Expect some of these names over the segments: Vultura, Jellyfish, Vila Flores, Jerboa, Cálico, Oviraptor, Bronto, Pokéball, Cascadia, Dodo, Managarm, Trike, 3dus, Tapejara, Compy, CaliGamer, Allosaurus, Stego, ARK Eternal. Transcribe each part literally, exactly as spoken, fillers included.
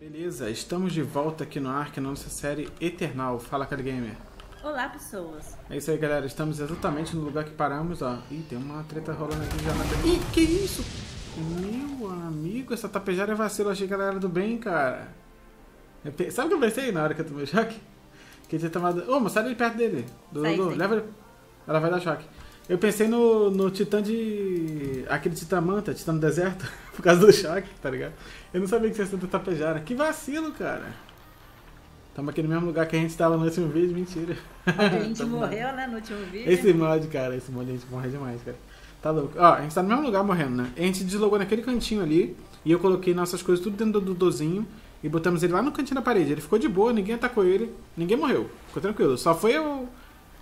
Beleza, estamos de volta aqui no ARK, na nossa série Eternal. Fala, CaliGamer. Olá, pessoas. É isso aí, galera. Estamos exatamente no lugar que paramos, ó. Ih, tem uma treta rolando aqui já na... Ih, que isso? Meu amigo, essa Tapejara é vacilo. Achei que ela era do bem, cara. Pe... Sabe o que eu pensei na hora que eu tomei o choque? Que tinha tomado... Ô, oh, mas sai de perto dele. Dodo, leva ele. Ela vai dar choque. Eu pensei no, no titã de... Aquele titã manta, titã do deserto. Por causa do choque, tá ligado? Eu não sabia que você ia ser do Tapejara. Que vacilo, cara. Estamos aqui no mesmo lugar que a gente estava no último vídeo. Mentira. A gente morreu, lá, né? No último vídeo. Esse mod, cara. Esse mod a gente morre demais, cara. Tá louco. Ó, a gente tá no mesmo lugar morrendo, né? A gente deslogou naquele cantinho ali. E eu coloquei nossas coisas tudo dentro do dozinho. E botamos ele lá no cantinho da parede. Ele ficou de boa, ninguém atacou ele. Ninguém morreu. Ficou tranquilo. Só foi eu...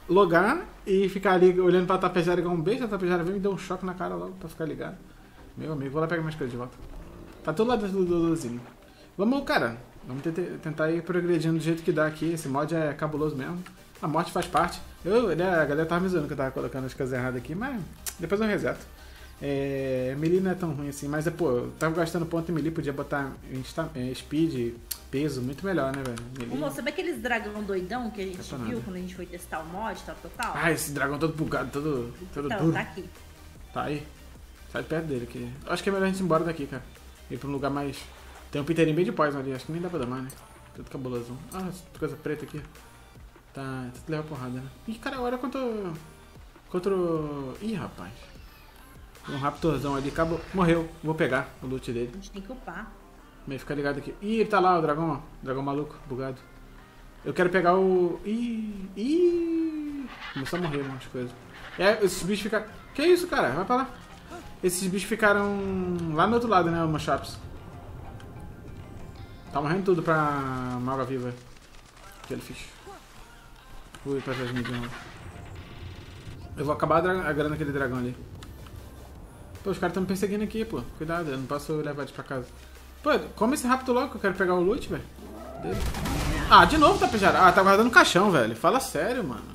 logar e ficar ali olhando pra Tapejara igual um beijo, a Tapejara veio e me deu um choque na cara logo pra ficar ligado. Meu amigo, vou lá pegar minhas coisas de volta. Tá todo lá dentro do Dodozinho. Vamos, cara. Vamos tentar ir progredindo do jeito que dá aqui. Esse mod é cabuloso mesmo. A morte faz parte. Eu, a galera tava me zoando que eu tava colocando as coisas erradas aqui, mas depois eu reseto. É, melee não é tão ruim assim, mas é, pô, eu tava gastando ponto em melee, podia botar insta, é, speed, peso, muito melhor, né, velho? Moço, sabe aqueles dragão doidão que a gente viu nada. Quando a gente foi testar o mod, tal, total? Ah, esse dragão todo bugado, todo, todo então, duro. Tá aqui. Tá aí. Sai de perto dele aqui. Acho que é melhor a gente ir embora daqui, cara. Ir pra um lugar mais... Tem um piteirinho bem de poison ali, acho que nem dá pra dar mais, né? Tudo cabuloso. Ah, coisa preta aqui. Tá, tudo leva porrada, né? Ih, cara, olha quanto... Quanto... Ih, rapaz. Um raptorzão ali, acabou. Morreu. Vou pegar o loot dele. A gente tem que upar. Meio fica ligado aqui. Ih, ele tá lá, o dragão, ó. Dragão maluco, bugado. Eu quero pegar o... Ih, ih. Começou a morrer um monte de coisa. É, esses bichos ficaram... Que isso, cara? Vai pra lá. Esses bichos ficaram lá no outro lado, né, o Machaps. Tá morrendo tudo pra Maga Viva. Jellyfish. Ui, pra trás de mim de novo. Eu vou acabar a grana daquele dragão ali. Pô, os caras estão me perseguindo aqui, pô. Cuidado, eu não posso levar eles pra casa. Pô, come esse rápido logo que eu quero pegar o loot, velho. Ah, de novo Tapejara. Ah, tá guardando o caixão, velho. Fala sério, mano.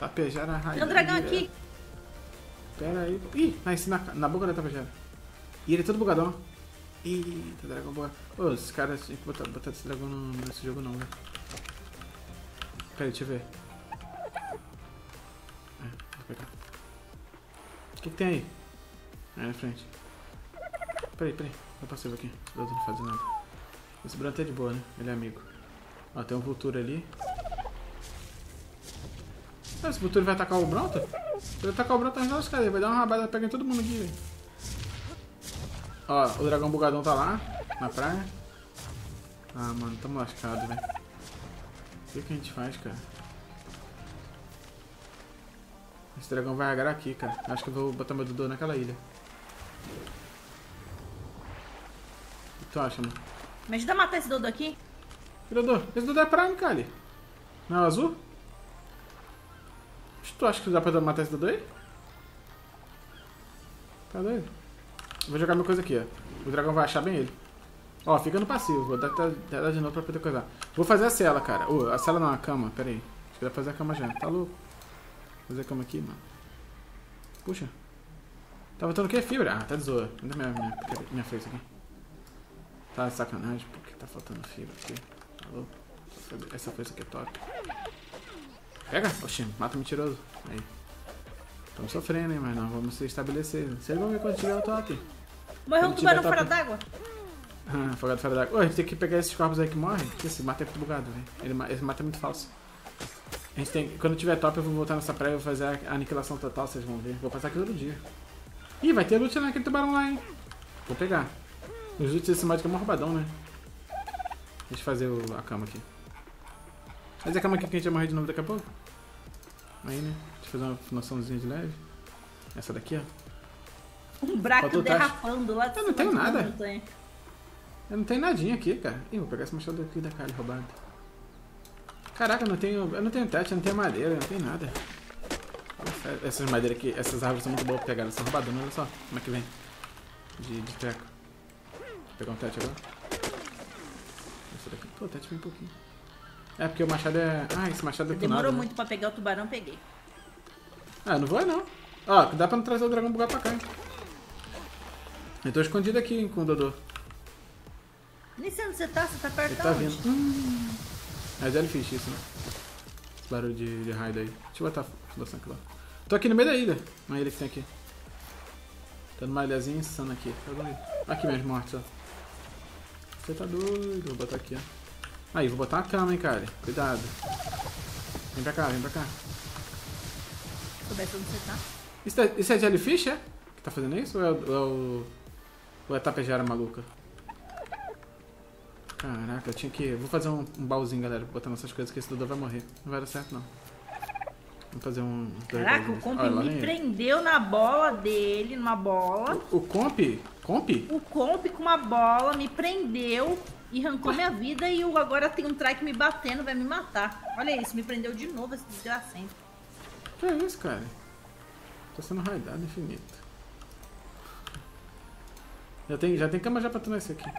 Tapejara raiz. Tem um dragão velho. Aqui. Pera aí. Ih, nasci na, na boca da Tapejara. Ih, ele é todo bugadão. Ih, tá dragão bugado. Pô, esses caras tem que botar, botar esse dragão no, nesse jogo não, velho. Pera aí, deixa eu ver. É, vou pegar. O que, que tem aí? É na frente. Peraí, peraí. Tá passivo aqui. O Dodo não faz nada. Esse Bronto é de boa, né? Ele é amigo. Ó, tem um Vultura ali. Ah, esse Vultura vai atacar o Bronto? Se ele atacar o Bronto, não, os caras. Ele vai dar uma rabada, pega em todo mundo aqui, velho. Ó, o dragão bugadão tá lá. Na praia. Ah, mano, tamo lascado, velho. O que, que a gente faz, cara? Esse dragão vai agarrar aqui, cara. Acho que eu vou botar meu Dodo naquela ilha. O que tu acha, mano? Me ajuda a matar esse Dodo aqui. Que Dodo? Esse Dodo é Prime, cara. Não é o azul? Tu acha que dá pra matar esse Dodo aí? Tá doido? Eu vou jogar minha coisa aqui, ó. O dragão vai achar bem ele. Ó, fica no passivo. Vou dar, dar, dar de novo pra poder coisar. Vou fazer a cela, cara. Oh, a cela não, a cama. Pera aí. Acho que dá pra fazer a cama já. Tá louco? Fazer a cama aqui, mano. Puxa. Tá botando o quê? Fibra? Ah, tá de zoa. Ainda minha, minha, minha face aqui. Tá sacanagem, porque tá faltando fibra aqui. Alô? Essa coisa aqui é top. Pega! Oxi, mata o mentiroso. Aí. Estamos sofrendo, hein, mas não vamos se estabelecer. Vocês vão ver quando tiver o top. Morreu um tubarão fora d'água. Ah, afogado fora d'água. Ô, a gente tem que pegar esses corpos aí que morrem. Esse mata é muito bugado, velho. Esse mata é muito falso. A gente tem... Quando tiver top, eu vou voltar nessa praia e vou fazer a aniquilação total, vocês vão ver. Vou passar aqui todo dia. Ih, vai ter loot naquele tubarão lá, hein. Vou pegar. Os loots desse mod que é mó roubadão, né? Deixa eu fazer o, a cama aqui. Faz a cama aqui que a gente vai morrer de novo daqui a pouco. Aí, né? Deixa eu fazer uma noçãozinha de leve. Essa daqui, ó. Um buraco derrapando lá. Eu não tenho nada. Eu não tenho nadinha aqui, cara. Ih, vou pegar esse machado aqui da cara roubado. Caraca, eu não tenho... Eu não tenho tete, eu não tenho madeira, eu não tenho nada. Essa, essas madeiras aqui, essas árvores são muito boas pra pegar. Elas são roubadonas, olha só. Como é que vem? De, de treco. Vou pegar um tete agora. Esse daqui. Pô, o tete vem um pouquinho. É, porque o machado é... Ah, esse machado é... Demorou muito, né, pra pegar o tubarão, peguei. Ah, não vou não. Ó, dá pra não trazer o dragão bugado pra cá, hein. Eu tô escondido aqui, hein, com o Dodo. Nem sei onde você tá, você tá perto de onde? Tá vindo. Hum. É Jellyfish isso, né? Esse barulho de, de raio daí. Deixa eu botar a fundação aqui lá. Tô aqui no meio da ilha. Uma ilha que tem aqui. Tá numa ilhazinha insana aqui. Aqui mesmo, morte, ó. Você tá doido. Vou botar aqui, ó. Aí, vou botar uma cama, hein, cara. Cuidado. Vem pra cá, vem pra cá. Soubesse onde você tá. Isso é, isso é Jellyfish, é? Que tá fazendo isso? Ou é o... Ou é o... Ou é Tapejara maluca? Caraca, eu tinha que... Vou fazer um, um baúzinho, galera, pra botar nossas coisas, que esse Dodo vai morrer. Não vai dar certo, não. Vamos fazer um... Caraca, o Compy me prendeu na bola dele, numa bola. O, o Compy? Compy? O Compy com uma bola me prendeu e arrancou minha vida e eu agora tem um Trike me batendo, vai me matar. Olha isso, me prendeu de novo esse desgracento. Que é isso, cara? Tô sendo raidado infinito. Já tem, já tem cama já pra tu nascer aqui.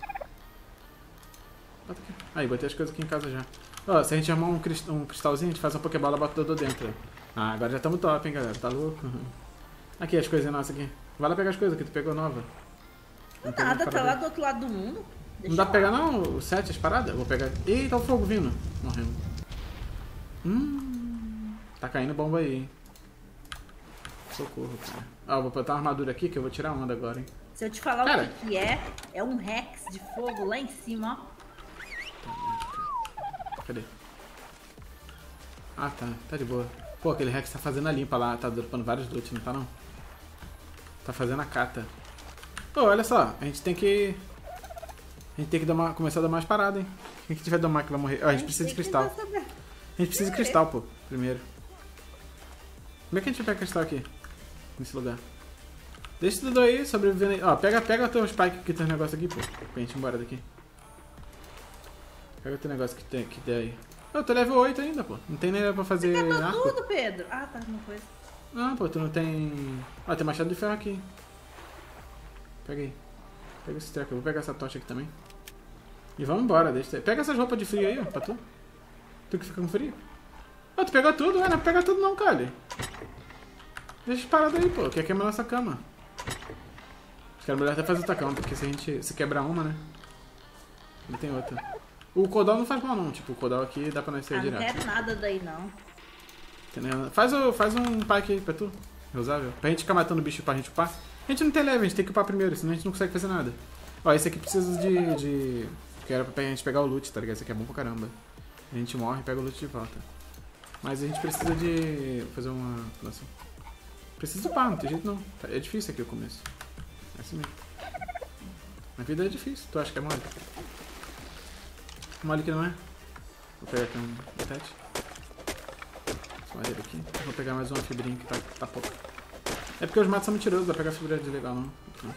Bota aqui. Aí, botei as coisas aqui em casa já. Ó, se a gente arrumar um, crist um cristalzinho, a gente faz uma Pokéball e bota o Dodo dentro. Ah, agora já estamos top, hein, galera. Tá louco? Uhum. Aqui, as coisas nossas aqui. Vai lá pegar as coisas que tu pegou nova. Não nada, tá lá do outro lado do mundo. Deixa não dá pra pegar não o set, as paradas? Eu vou pegar... Eita, o fogo vindo. Morremos. Hum... Tá caindo bomba aí, hein. Socorro, cara. Ó, vou botar uma armadura aqui que eu vou tirar onda agora, hein. Se eu te falar cara, o que, que é, é um Rex de fogo lá em cima, ó. Cadê? Ah, tá. Tá de boa. Pô, aquele Rex tá fazendo a limpa lá. Tá dropando vários loot, não tá, não? Tá fazendo a cata. Pô, olha só. A gente tem que... A gente tem que dar uma... começar a dar mais parada, hein? Quem que tiver domar que vai morrer? Ó, a gente precisa de cristal. A gente precisa de cristal, pô. Primeiro. Como é que a gente pega cristal aqui? Nesse lugar. Deixa tudo aí, sobrevivendo aí. Ó, pega, pega teu spike que tem um negócio aqui, pô. Pra gente ir embora daqui. Pega teu negócio que tem que der aí. Eu tô level oito ainda, pô. Não tem nem pra fazer você pegou arco. Tudo, Pedro. Ah, tá alguma coisa. Não, pô, tu não tem... Ó, tem machado de ferro aqui. Pega aí. Pega esse treco. Eu vou pegar essa tocha aqui também. E vamos embora, deixa... Pega essas roupas de frio aí, ó, pra tu. Tu que fica com frio. Ó, tu pegou tudo? Ah, não pega tudo não, Cali. Deixa as paradas aí, pô. Quer queimar nossa cama. Acho que era melhor até fazer o tacão, porque se a gente se quebrar uma, né? Não tem outra. O Codal não faz mal não, tipo, o Codal aqui dá pra nós sair ah, direto. Não quero nada daí não. Entendeu? Faz, o, faz um pack aí pra tu, é usável. Pra gente ficar matando o bicho pra gente upar. A gente não tem level, a gente tem que upar primeiro, senão a gente não consegue fazer nada. Ó, esse aqui precisa de... de... Que era pra a gente pegar o loot, tá ligado? Esse aqui é bom pra caramba. A gente morre e pega o loot de volta. Mas a gente precisa de... fazer uma... Nossa. Precisa upar, não tem jeito não. É difícil aqui o começo. É assim mesmo. A vida é difícil. Tu acha que é mole? Mole que não é. Vou pegar aqui um tete. Essa madeira aqui. Vou pegar mais uma fibrinha que tá, tá pouco. É porque os matos são mentirosos. Dá pra pegar fibrinha de legal, não. Então,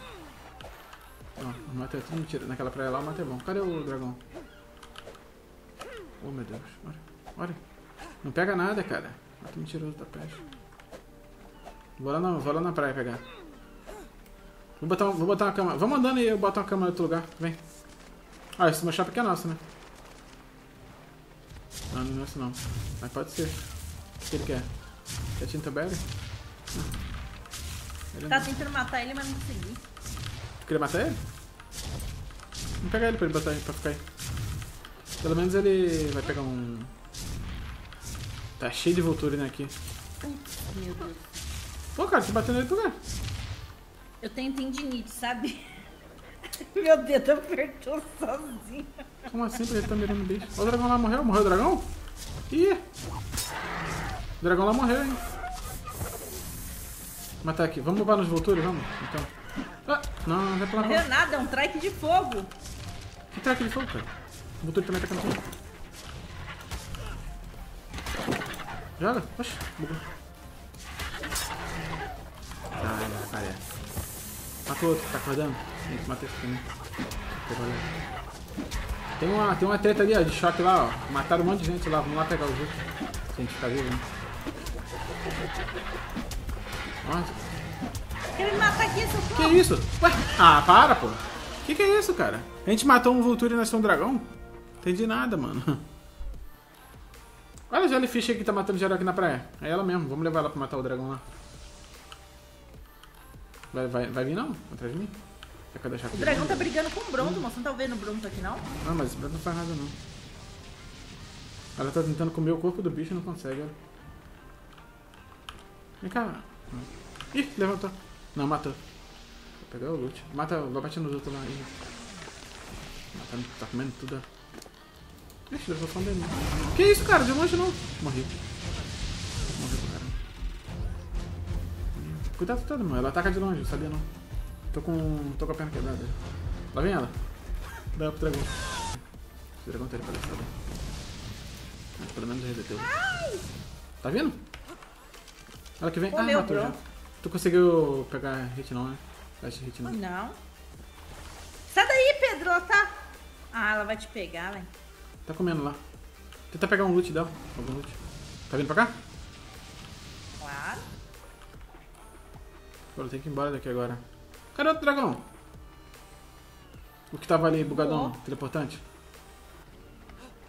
ó, o mato é tudo mentiroso. Naquela praia lá o mato é bom. Cadê o dragão? Oh, meu Deus. Olha. Olha. Não pega nada, cara. Mato mentiroso da peste. Vou lá na, vou lá na praia pegar. Vou botar, um, vou botar uma cama. Vamos andando e eu boto uma cama em outro lugar. Vem. Ah, esse meu shopping aqui é nosso, né? Não, não é nosso não. Mas pode ser. O que ele quer? Quer Tintoberry? Tá tentando matar ele, mas não consegui. Tu queria matar ele? Vamos pegar ele pra ele botar pra ficar aí. Pelo menos ele vai pegar um... Tá cheio de Vultura, né, aqui. Meu Deus. Pô, cara, você bateu nele por quê? Eu tenho tendinite, sabe? Meu dedo apertou sozinho. Como assim? Porque ele tá mirando o bicho. Ó, o dragão lá morreu. Morreu o dragão? Ih! O dragão lá morreu, hein? Vou matar aqui. Vamos levar nos Vulturas, vamos? Então. Ah! Não, não vai pra lá. Não morreu nada, é um Trike de fogo. Que Trike de fogo, cara? O Vultura também tá cantando. Joga. Oxi, bugou. Caralho, parece. Matou outro, tá acordando? Tem que matar esse também. Tem uma, tem uma treta ali, ó, de choque lá, ó. Mataram um monte de gente lá, vamos lá pegar os outros. Se a gente ficar vivo, né? Nossa. Quer me matar aqui, seu povo? Que isso? Ué? Ah, para, pô. Que que é isso, cara? A gente matou um Vultura e nasceu um dragão? Entendi nada, mano. Olha a Jellyfish aí que tá matando geral aqui na praia. É ela mesmo, vamos levar ela pra matar o dragão lá. Vai, vai, vai vir não? Atrás de mim? Será que eu deixar o dragão tá brigando com o Bronto, hum. moço. Não tá vendo o Bronto aqui, não? Ah, mas o Bronto não faz nada, não. Ela tá tentando comer o corpo do bicho e não consegue. Vem cá. Ih, levantou. Não, matou. Vou pegar o loot. Mata, vai batendo nos outros lá. Matando, tá comendo tudo. Ixi, levou fome dele. Que isso, cara? De longe não. Morri. Morri, cara. Cuidado todo, mano. Ela ataca de longe, sabia não. Tô com, tô com a perna quebrada. Lá vem ela. Dá pro dragão. O dragão tá ali pra descer. Pelo menos reseteu. Tá vendo? Ela que vem. Ah, matou já. Tu conseguiu pegar hit não, né? Flash hit não. Não. Sai daí, Pedro. Ela tá... Ah, ela vai te pegar, velho. Tá comendo lá. Tenta pegar um loot dela. Algum loot. Tá vindo pra cá? Claro. Pô, eu tenho que ir embora daqui agora. Cadê o outro dragão? O que tava ali, bugadão, oh. teleportante?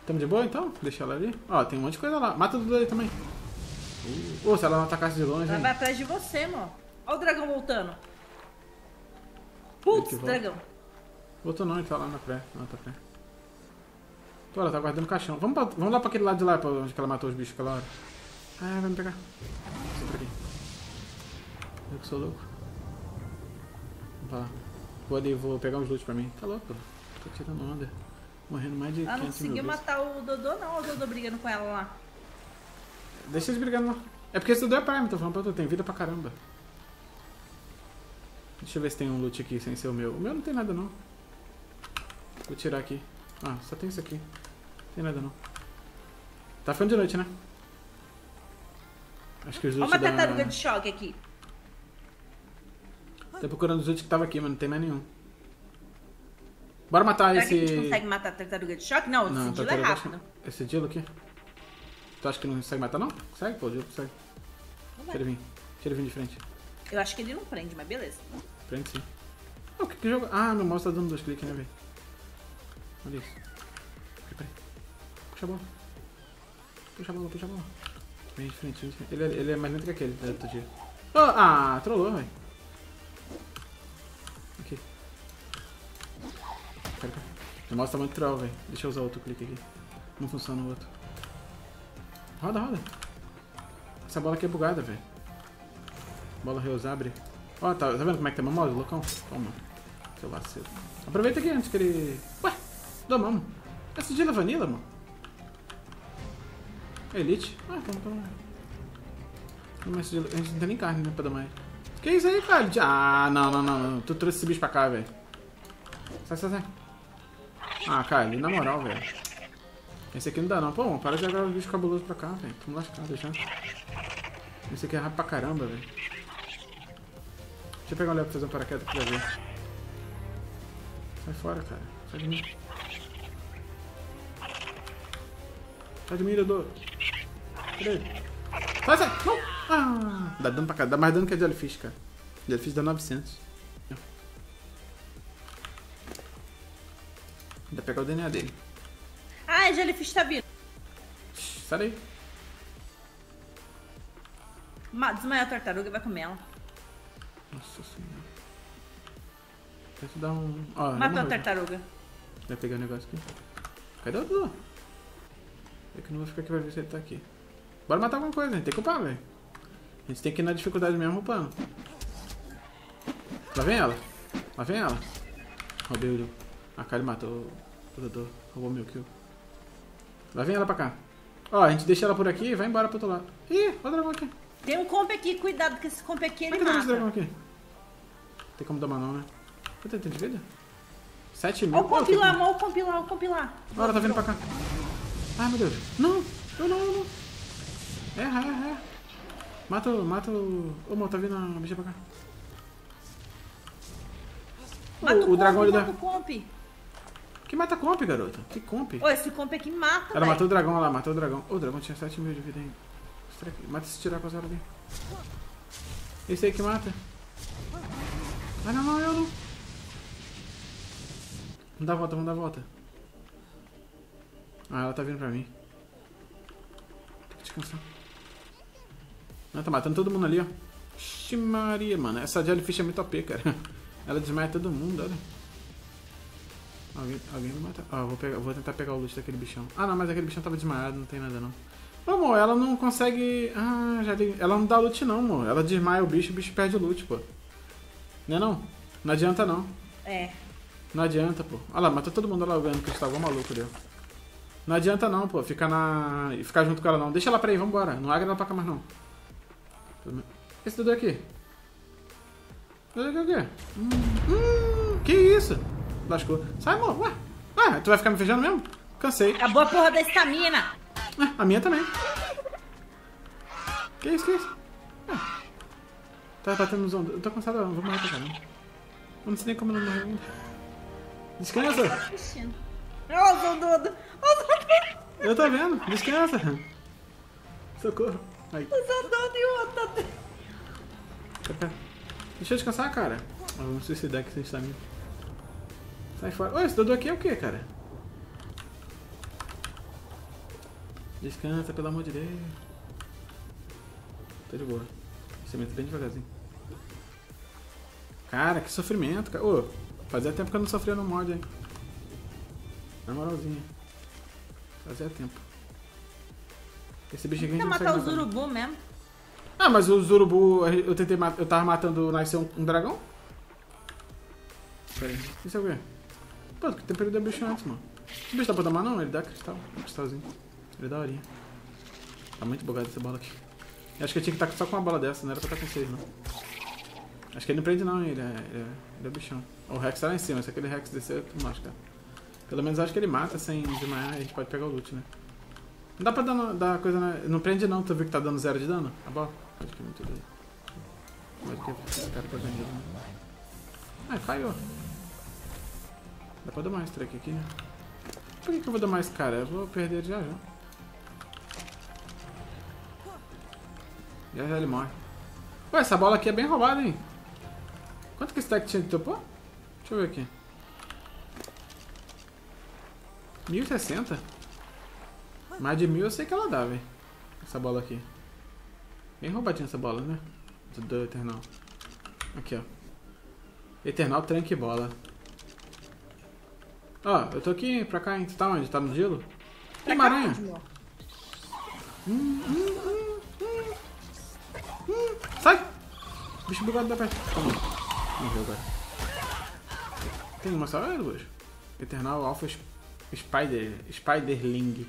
Tamo de boa, então? Deixa ela ali. Ó, tem um monte de coisa lá. Mata o Dodo aí também. Pô, uh, se ela não atacasse de longe... Ela hein? vai atrás de você, mano. Ó o dragão voltando. Putz, dragão. Volta. Voltou não, ele tá lá na pré. Não, tá pré. Pô, ela tá guardando o caixão. Vamos, pra, vamos lá pra aquele lado de lá, pra onde ela matou os bichos aquela hora. Ah, vai me pegar. Vou por aqui. Eu que sou louco. Vamos pra lá. Vou ali, vou pegar uns loot pra mim. Tá louco, tô tirando onda. Morrendo mais de... Ela não conseguiu matar o Dodô não, ou o Dodô brigando com ela lá? Deixa eles brigando lá. É porque esse Dodô é prime, tô falando pra tu, tem vida pra caramba. Deixa eu ver se tem um loot aqui sem ser o meu. O meu não tem nada não. Vou tirar aqui. Ah, só tem isso aqui. Não tem nada não. Tá ficando de noite, né? Acho que os loot da... Olha uma tartaruga de choque aqui. Tô procurando os loot que tava aqui, mas não tem mais nenhum. Bora matar esse... Será que a gente consegue matar a tartaruga de choque? Não, esse Dilo é rápido. Esse Dilo aqui? Tu acha que não consegue matar, não? Consegue? Pô, o Dilo consegue. Deixa ele vir. Deixa ele vir de frente. Eu acho que ele não prende, mas beleza. Prende sim. Oh, que, que jogo... Ah, meu mouse tá dando dois cliques, né, velho? Olha isso. Puxa a bola. Puxa a bola, puxa a bola. Vem de frente, vem de frente. Ele é, ele é mais lento que aquele, do outro dia. Oh, ah, trollou, velho. Aqui. O mouse tá muito troll, velho. Deixa eu usar outro clique aqui. Não funciona o outro. Roda, roda. Essa bola aqui é bugada, velho. Bola reusar, abre. Ó, tá, tá vendo como é que tá meu mouse, loucão? Toma. Seu vacilo. Aproveita aqui antes que ele... Ué, domamos. Essa Dila Vanilla, mano. Elite. Ah, toma, toma. Não, mas Dila... A gente não tem nem carne, né, pra domar ele. Que isso aí, cara? Ah, não, não, não, não. Tu trouxe esse bicho pra cá, velho. Sai, sai, sai. Ah, Kyle, na moral, velho. Esse aqui não dá não. Pô, mano, para de jogar o bicho cabuloso pra cá, velho. Tô lascado já. Esse aqui é rápido pra caramba, velho. Deixa eu pegar um level pra fazer um paraquedas aqui pra ver. Sai fora, cara. Sai de mim. Sai de mim, Dodô. Peraí. Sai, sai. Não. Ah, dá dano pra cá. Dá mais dano que a Jellyfish, cara. Jellyfish dá novecentos. Ainda pegar o D N A dele. Ah, é Jellyfish tá vindo. Sai daí. Desmaiar a tartaruga e vai comer ela. Nossa senhora. Tenta dar um... Ah, matou a tartaruga. Vai pegar o um negócio aqui. Cadê o Dudu? Eu que não vou ficar aqui, vai ver se ele tá aqui. Bora matar alguma coisa, a gente tem que upar, velho. A gente tem que ir na dificuldade mesmo upando. Lá vem ela. Lá vem ela. Roubei o Dudu. A Kali matou o Dodô, roubou meu kill. Lá vem ela pra cá. Ó, a gente deixa ela por aqui e vai embora pro outro lado. Ih, olha o dragão aqui. Tem um Compy aqui, cuidado que esse Compy aqui ele mata. Como é que tá esse dragão aqui? Tem como domar não, né? Quanto tem de vida? sete mil. Ó o Compy lá, ó o Compy lá, ó o Compy lá. Ó, ela tá vindo pra cá. Ai, meu Deus. Não, eu não, eu não. Erra, erra, erra. Mata o, mata o... Ô, mano, tá vindo a bicha pra cá. Mata o, o, o dragão ali da... Que mata Compy, garota? Que Compy? Ô, esse Compy aqui mata, Ela véio. matou o dragão, olha lá, matou o dragão. Ô, o dragão tinha sete mil de vida ainda. Mata esse tiracossauro ali. Esse aí que mata. Ah, não, não, eu não. Vamos dar a volta, vamos dar a volta. Ah, ela tá vindo pra mim. Tem que descansar. Ela tá matando todo mundo ali, ó. Oxi Maria, mano. Essa Jellyfish é muito O P, cara. Ela desmaia todo mundo, olha. Alguém, alguém me mata. Ó, ah, vou, vou tentar pegar o loot daquele bichão. Ah, não, mas aquele bichão tava desmaiado, não tem nada não. Pô, amor, ela não consegue... Ah, já tem... Ela não dá loot não, amor. Ela desmaia o bicho, o bicho perde o loot, pô. Né não? Não adianta não. É. Não adianta, pô. Olha lá, matou todo mundo lá, o Gano Cristal, igual maluco, deu. Não adianta não, pô. Ficar na... Ficar junto com ela não. Deixa ela pra aí, vambora. Não agra ela pra cá mais não. Esse Dudu aqui. Olha o que é. Hum, hum, que isso? Lascou. Sai, amor. Ué. Ah, tu vai ficar me fechando mesmo? Cansei. Acabou a porra da estamina. Ah, a minha também. Que isso, que isso? Ah. Tá batendo nos ombros. Eu tô cansado, não vou morrer pra cá, não. Não sei nem como não morreu ainda. Descansa. Olha o Zodudo. Eu tô vendo. Descansa. Socorro. Aí. O Zodudo e o outro. Tá cá. Deixa eu descansar, cara. Eu vou me suicidar aqui sem estamina. Sai fora. Ô, esse Dodô aqui é o que, cara? Descansa, pelo amor de Deus. Tá de boa. Esse cimento bem devagarzinho. Cara, que sofrimento, cara. Ô, fazia tempo que eu não sofria no mod, hein? Na moralzinha. Fazia tempo. Esse bicho aqui a gente não consegue matar. Matar os urubu mesmo. Ah, mas os urubu, eu tentei matar, eu tava matando, nasceu um, um dragão? Pera aí, isso é o quê? Pô, tem perigo do bicho antes, mano. O bicho dá pra tomar não? Ele dá cristal, um cristalzinho. Ele dá horinha. Tá muito bugado essa bola aqui. Eu acho que eu tinha que estar só com uma bola dessa, não era pra estar com seis, não. Acho que ele não prende não, ele é, ele é, ele é bichão. O Rex tá lá em cima, se aquele Rex descer, eu tô machucado. Pelo menos eu acho que ele mata sem desmaiar, a gente pode pegar o loot, né? Não dá pra dar, dar coisa, né? Não prende não, tu viu que tá dando zero de dano? A bola? Acho que é muito doido. Pode que esse cara tá vendido. Ah, caiu. Dá pra dar mais Trike aqui. Por que, que eu vou dar mais cara? Eu vou perder ele já já. Já já ele morre. Ué, essa bola aqui é bem roubada, hein? Quanto que esse Trike tinha de topo? Deixa eu ver aqui. mil e sessenta? Mais de mil eu sei que ela dá, velho. Essa bola aqui. Bem roubadinha essa bola, né? Do Eternal. Aqui, ó. Eternal, tranque bola. Ó, eu tô aqui pra cá, hein? Tu tá onde? Tá no gelo? Tem uma aranha. Hum, hum, hum, hum, hum. Sai! Bicho bugado da perna. Toma. Morreu agora. Tem uma só, Luiz? Eternal Alpha Spider. Spiderling.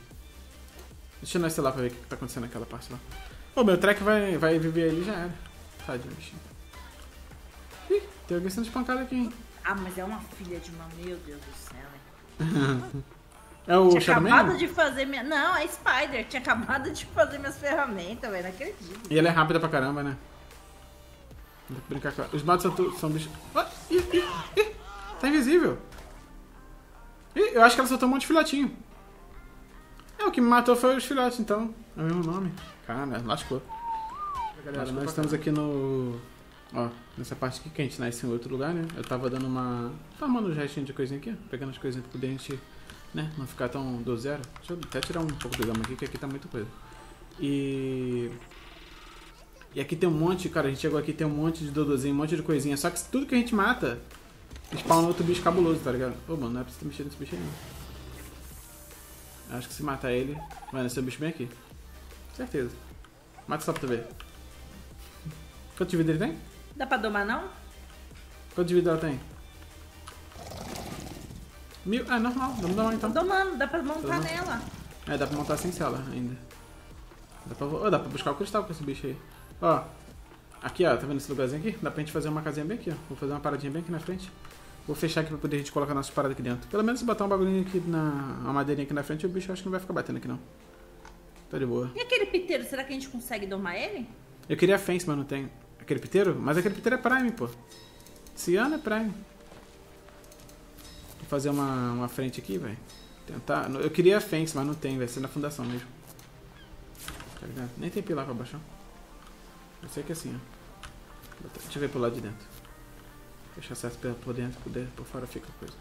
Deixa eu nascer lá pra ver o que tá acontecendo naquela parte lá. Ô, meu Trike vai, vai viver ali já era. Tadinho, bichinho. Ih, tem alguém sendo espancado aqui, hein? Ah, mas é uma filha de uma... Meu Deus do céu, hein? É o Shadow Man? Tinha acabado de fazer minha... Não, é Spider. Tinha acabado de fazer minhas ferramentas, velho. Não acredito. E ela é rápida pra caramba, né? Vou brincar com ela. Os matos são, tu... são bichos... Ah, ih, ih, ih. Tá invisível. Ih, eu acho que ela soltou um monte de filhotinho. É, o que me matou foi os filhotes, então. É o mesmo nome. Cara, lascou. Galera, nós estamos aqui no... Ó, nessa parte aqui que a gente nasce em outro lugar, né? Eu tava dando uma... Tomando os restinhos de coisinha aqui, pegando as coisinhas pra poder a gente, né, não ficar tão do zero. Deixa eu até tirar um pouco do gama aqui, que aqui tá muita coisa. E... E aqui tem um monte, cara, a gente chegou aqui, tem um monte de dodozinho, um monte de coisinha. Só que tudo que a gente mata, spawna outro bicho cabuloso, tá ligado? Ô, mano, não é pra você ter mexido nesse bicho aí, não. Acho que se matar ele, vai nascer o bicho bem aqui. Certeza. Mata só pra tu ver. Quanto de vida ele tem? Dá pra domar não? Quanto de vida ela tem? Mil. Ah, normal. Vamos domar então. Domando, dá pra montar nela. É, dá pra montar sem cela ainda. Dá pra... Oh, dá pra buscar o cristal com esse bicho aí. Ó. Aqui, ó. Tá vendo esse lugarzinho aqui? Dá pra gente fazer uma casinha bem aqui, ó. Vou fazer uma paradinha bem aqui na frente. Vou fechar aqui pra poder a gente colocar nossas paradas aqui dentro. Pelo menos se botar um bagulhinho aqui na... Uma madeirinha aqui na frente, o bicho acho que não vai ficar batendo aqui não. Tá de boa. E aquele piteiro, será que a gente consegue domar ele? Eu queria a Fence, mas não tem. Aquele piteiro? Mas aquele piteiro é Prime, pô. Ciano é Prime. Vou fazer uma, uma frente aqui, velho. Tentar. Eu queria a Fence, mas não tem, vai ser na fundação mesmo. Tá ligado? Nem tem pilar pra baixar. Eu sei que é assim, ó. Deixa eu ver pro lado de dentro. Deixa acesso por dentro, por dentro, por fora fica a coisa.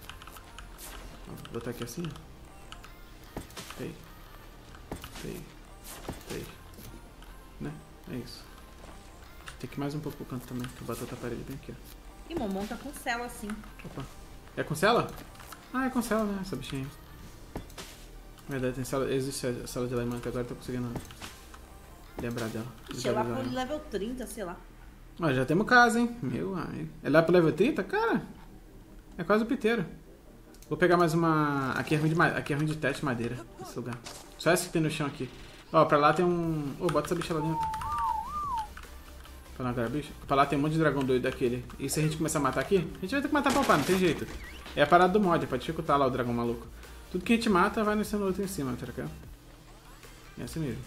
Vou botar aqui assim, ó. Aí. Aí. Aí. Né? É isso. Tem que ir mais um pouco pro canto também, que eu bato outra parede bem aqui, ó. E Momon tá com cela, assim. Opa. É com cela? Ah, é com cela, né? Essa bichinha aí. Na verdade, tem cela, existe a cela de Laiman, que agora eu tô conseguindo lembrar dela. Ixi, ela foi level trinta, sei lá. Ah, já temos casa, hein? Meu amigo. É lá pro level trinta? Cara, é quase o piteiro. Vou pegar mais uma... Aqui é ruim de, ma... aqui é ruim de teste madeira, esse lugar. Só essa que tem no chão aqui. Ó, pra lá tem um... Ô, oh, bota essa bicha lá dentro. Pra lá, cara, bicha. Pra lá tem um monte de dragão doido daquele. E se a gente começar a matar aqui, a gente vai ter que matar pra upar, não tem jeito. É a parada do mod, é pra dificultar lá o dragão maluco. Tudo que a gente mata vai nascendo outro em cima, tá ligado? É assim mesmo.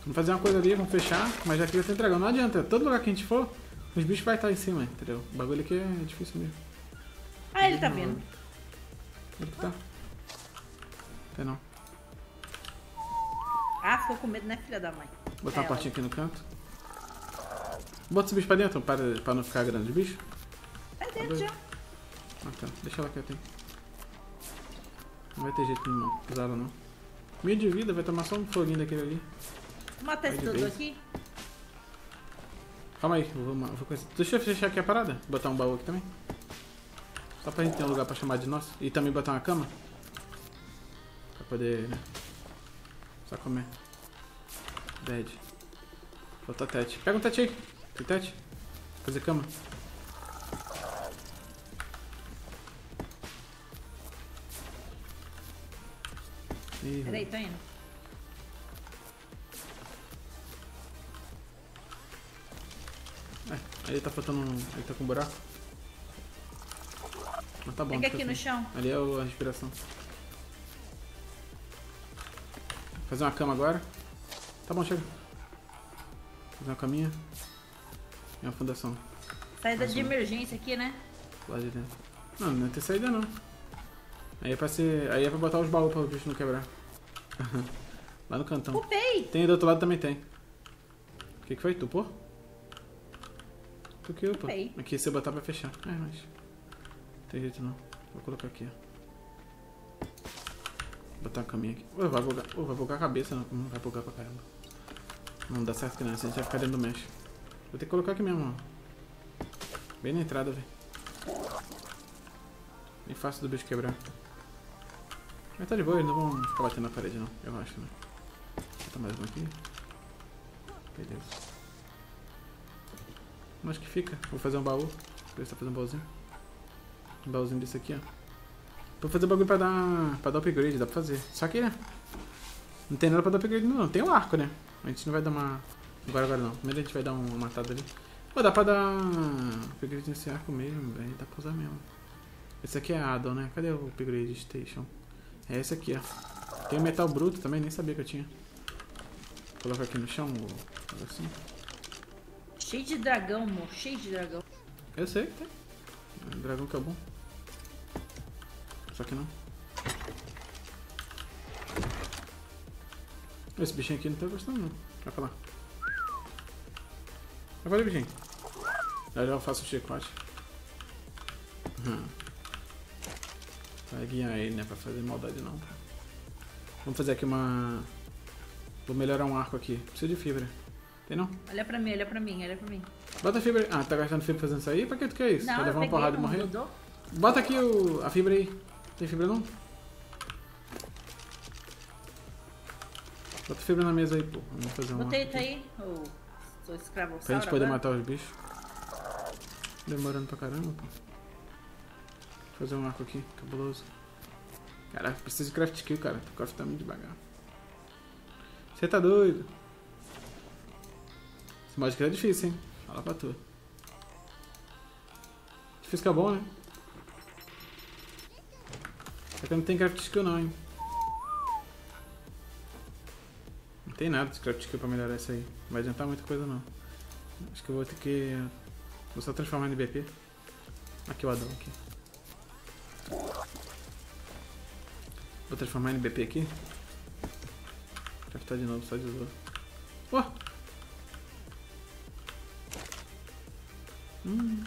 Vamos fazer uma coisa ali, vamos fechar, mas já que tem dragão. Não adianta, todo lugar que a gente for, os bichos vai estar em cima, entendeu? O bagulho aqui é difícil mesmo. Ah, ele tá não, vendo. Ele que tá. Até não. Ah, ficou com medo, né, filha da mãe? Vou botar é, uma portinha aqui no canto. Bota esse bicho pra dentro, pra, pra não ficar grande o bicho. Tá dentro já. Ah, tá. Deixa ela quieta aí. Não vai ter jeito nenhum, pesado não. não. Meio de vida, vai tomar só um foguinho daquele ali. Mata esse Dodo aqui. Calma aí, eu vou, eu vou deixa eu fechar aqui a parada. Botar um baú aqui também. Só pra gente ter um lugar pra chamar de nosso. E também botar uma cama. Pra poder, né? Só comer. Dead. Falta tete. Pega um tete aí. Tem tete? Fazer cama. Ih, peraí, tô indo. É, aí tá faltando um... Ele tá com um buraco. Mas tá bom. Pega tá aqui assim. No chão. Ali é a respiração. Fazer uma cama agora. Tá bom, chega. Fazer uma caminha. E uma fundação. Saída mais de uma. Emergência aqui, né? Lá de dentro. Não, não tem saída não. Aí é pra ser... Aí é pra botar os baús pra o bicho não quebrar. Lá no cantão. Tupei. Tem do outro lado também tem. O que que foi? Tupou? Tu que upa? Tupei. Aqui você botar pra fechar. É, mas... Não tem jeito não. Vou colocar aqui, ó. Botar a caminha aqui. Oh, vai bugar. Oh, vai bugar a cabeça. Não, não vai bugar pra caramba. Não dá certo que não. A gente vai ficar dentro do mesh. Vou ter que colocar aqui mesmo, ó. Bem na entrada, velho. Bem fácil do bicho quebrar. Mas tá de boa, eles não vão ficar batendo na parede não, eu acho, né? Vou botar mais um aqui. Beleza. Mas que fica. Vou fazer um baú. Vou fazer um baúzinho. Um baúzinho desse aqui, ó. Vou fazer o bagulho pra dar, pra dar upgrade, dá pra fazer. Só que, né? Não tem nada pra dar upgrade não, tem um arco, né? A gente não vai dar uma... Agora, agora não. Primeiro a gente vai dar uma matada ali. Pô, dá pra dar upgrade nesse arco mesmo, velho. Dá pra usar mesmo. Esse aqui é Addon, né? Cadê o upgrade station? É esse aqui, ó. Tem o metal bruto também, nem sabia que eu tinha. Coloca aqui no chão, ou assim. Cheio de dragão, amor. Cheio de dragão. Eu sei que tem. É um dragão que é bom. Só que não. Esse bichinho aqui não tá gostando, não. Vai pra lá. Vai pra lá, bichinho. Já já eu faço o chicote. Hum. Vai guiar ele, né? Pra fazer maldade não. Vamos fazer aqui uma... Vou melhorar um arco aqui. Preciso de fibra. Tem não? Olha pra mim, olha pra mim, olha pra mim. Bota fibra. Ah, tá gastando fibra fazendo isso aí? Pra que tu quer isso? Não, vai levar uma porrada e morrer? Mudou. Bota aqui o... a fibra aí. Tem fibra não? Bota fibra na mesa aí, pô. Vamos fazer uma... Botei, tá aí. Oh, sou escravo. Pra gente poder matar os bichos. Demorando pra caramba, pô. Fazer um arco aqui, cabuloso. Caraca, preciso de craft kill, cara. O craft tá muito devagar. Você tá doido? Esse mod aqui é difícil, hein? Fala pra tu. Difícil que é bom, né? Só que não tem craft skill não, hein? Não tem nada de craft skill pra melhorar isso aí. Não vai adiantar muita coisa não. Acho que eu vou ter que... Vou só transformar em B P. Aqui o Addon aqui. Vou transformar em B P aqui. Craftar de novo, só de usar. Ó! Hum.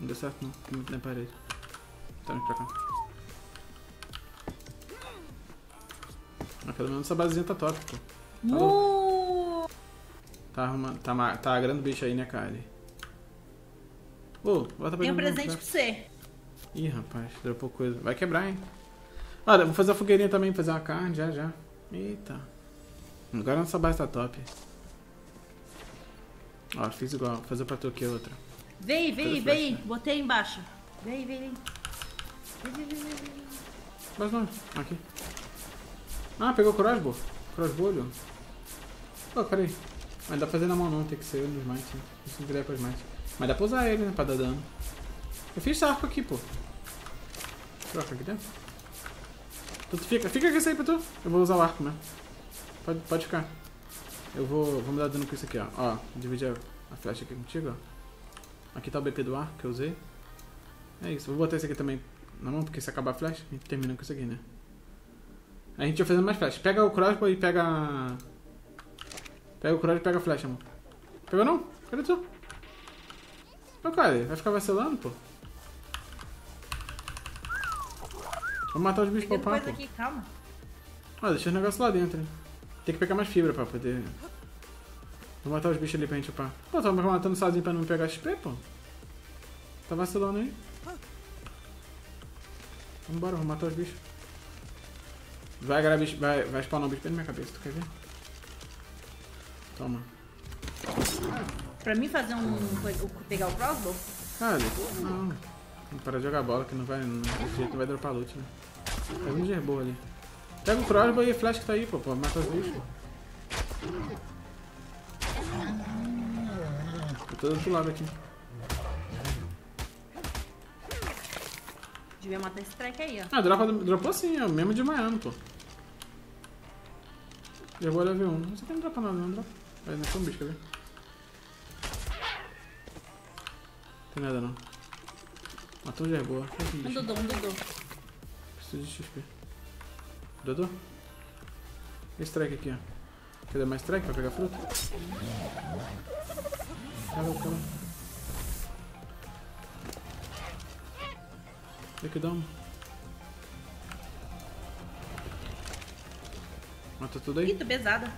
Não deu certo não, tem muito na parede. Tá indo pra cá. Ah, pelo menos essa basezinha tá top, pô. Tá, uh! tá arrumando. Tá, tá agrando o bicho aí, né, cara? Oh, tem um presente pra você. Ih, rapaz, dropou coisa. Vai quebrar, hein? Olha, vou fazer a fogueirinha também, fazer uma carne, já, já. Eita. Agora nossa base tá top. Ó, fiz igual. Vou fazer pra tu aqui outra. Vem, vem, vem. Botei embaixo. Vem, vem, vem. Vem, vem, vem. Mas não. Aqui. Ah, pegou o crossbow. Crossbow, olhou. Pô, peraí. Mas dá pra fazer na mão não, tem que ser no smite. Isso não direto pra smite. Mas dá pra usar ele, né, pra dar dano. Eu fiz sarco aqui, pô. Troca aqui dentro. Tu fica, fica com isso aí pra tu. Eu vou usar o arco mesmo. Pode, pode ficar. Eu vou, vou me dar dano com isso aqui, ó. Ó, dividir a, a flecha aqui contigo, ó. Aqui tá o B P do arco que eu usei. É isso, vou botar isso aqui também na mão, porque se acabar a flecha, a gente termina com isso aqui, né? A gente vai fazendo mais flechas. Pega o crossbow e pega a... Pega o crossbow e pega a flecha, amor. Pegou não? Cadê tu? Ô, cara, vai ficar vacilando, pô. Vou matar os bichos pra pá, pô. Calma. Ó, deixa os negócios lá dentro, hein? Tem que pegar mais fibra pra poder... Vou matar os bichos ali pra gente upar. Pô, tava matando sozinho pra não pegar X P, pô. Tá vacilando aí. Vambora, vou matar os bichos. Vai, gravar bicho. Vai, vai spawnar um bicho bem na minha cabeça, tu quer ver? Toma. Pra mim fazer um... pegar o crossbow? Cara, não. Vou parar de jogar bola, que não vai... Não, jeito, vai dropar loot, né? Faz um Jerboa ali. Pega o crossbow e a flash que tá aí, pô. Pô, mata os bichos. Eu tô do outro lado aqui. Devia matar esse Trike aí, ó. Ah, dropa, dropou sim, ó. Mesmo de Miami, pô. Jerboa level um. Você tem que dropar nada, não dropa. Vai, não é só um bicho, quer ver? Não tem nada não. Matou o Jerboa. Um Dodo, um Dodo. Preciso de X P. Dodo? Esse Trike aqui, ó. Quer dar mais Trike pra pegar fruta? Calma, calma. Tem que dar um. Matou tudo aí? Ih, tô pesada.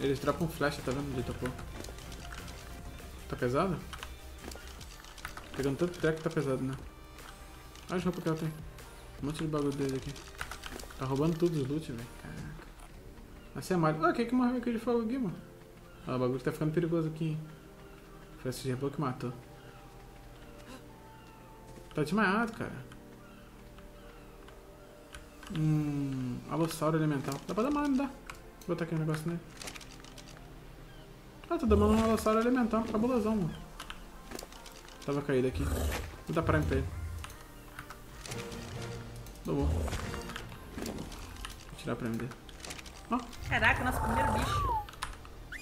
Eles dropam flecha, tá vendo? Ele topou. Tá pesado? Pegando tanto treco que tá pesado, né? Olha as roupas que ela tem. Um monte de bagulho dele aqui. Tá roubando tudo os loot, velho. Caraca. Assim é Mario. Ah, quem é que morreu aqui de fogo aqui, mano? Ah, o bagulho tá ficando perigoso aqui, hein? Foi esse Jerboa que matou. Tá desmaiado, cara. Hum. Allosaurus elemental. Dá pra dar mal, não dá? Vou botar aqui um negócio nele. Ah, tô dando um Allosaurus elemental. Cabulosão, mano. Tava caído aqui. Vou dar prime pra ele. Tomou. Vou tirar a prime dele. Oh. Caraca, nosso primeiro bicho.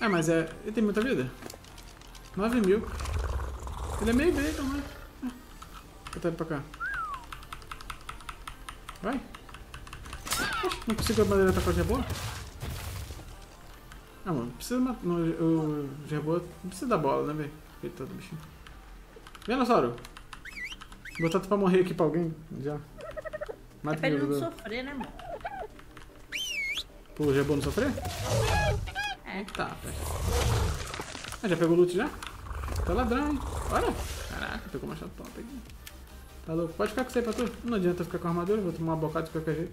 É, mas é... Ele tem muita vida? nove mil. Ele é meio B, então vai. Vou botar ele pra cá. Vai. Poxa, não consigo abandonar pra cá o Jerboa? Ah, mano, precisa matar... O Jerboa não precisa dar bola, né, velho? Coitado do bichinho. Vem, Dinossauro. Vou botar tu pra morrer aqui pra alguém. Já. Mata é pra ele não sofrer, né, mano? Pô, já é bom não sofrer? É. Tá, pera. Ah, já pegou o loot já? Tá ladrão, hein? Olha. Caraca, pegou o machado top aqui. Tá louco. Pode ficar com isso aí pra tu. Não adianta ficar com a armadura, vou tomar uma bocada de qualquer jeito.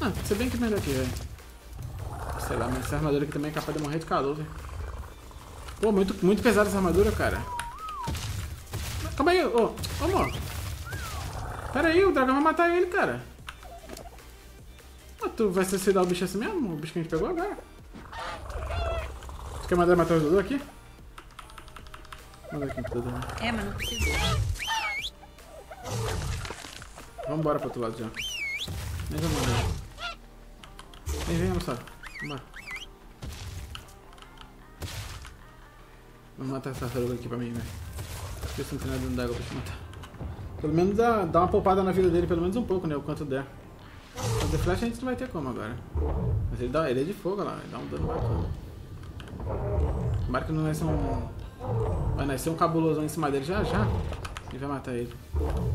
Ah, você bem que é melhor aqui, velho. Sei lá, mas essa armadura aqui também é capaz de morrer de calor, velho. Pô, muito, muito pesada essa armadura, cara. Calma aí, ô, ô, amor. Pera aí, o dragão vai matar ele, cara. Ah, tu vai suicidar o bicho assim mesmo? O bicho que a gente pegou agora. Tu quer mandar matar o Dodo aqui? Manda aqui pro Dodo. É, mas não precisa. Vambora pro outro lado já. Nem vamos mandar. Vem, vem, moçada. Vambora. Vamos matar essa tartaruga aqui pra mim, velho. Se não tem nada dentro d'água pra te matar. Pelo menos dá, dá uma poupada na vida dele, pelo menos um pouco, né? O quanto der. Fazer flash a gente não vai ter como agora. Mas ele, dá, ele é de fogo, olha lá. Ele dá um dano bacana. Tomara que não vai ser um... Vai nascer um cabulosão em cima dele já, já. E vai matar ele.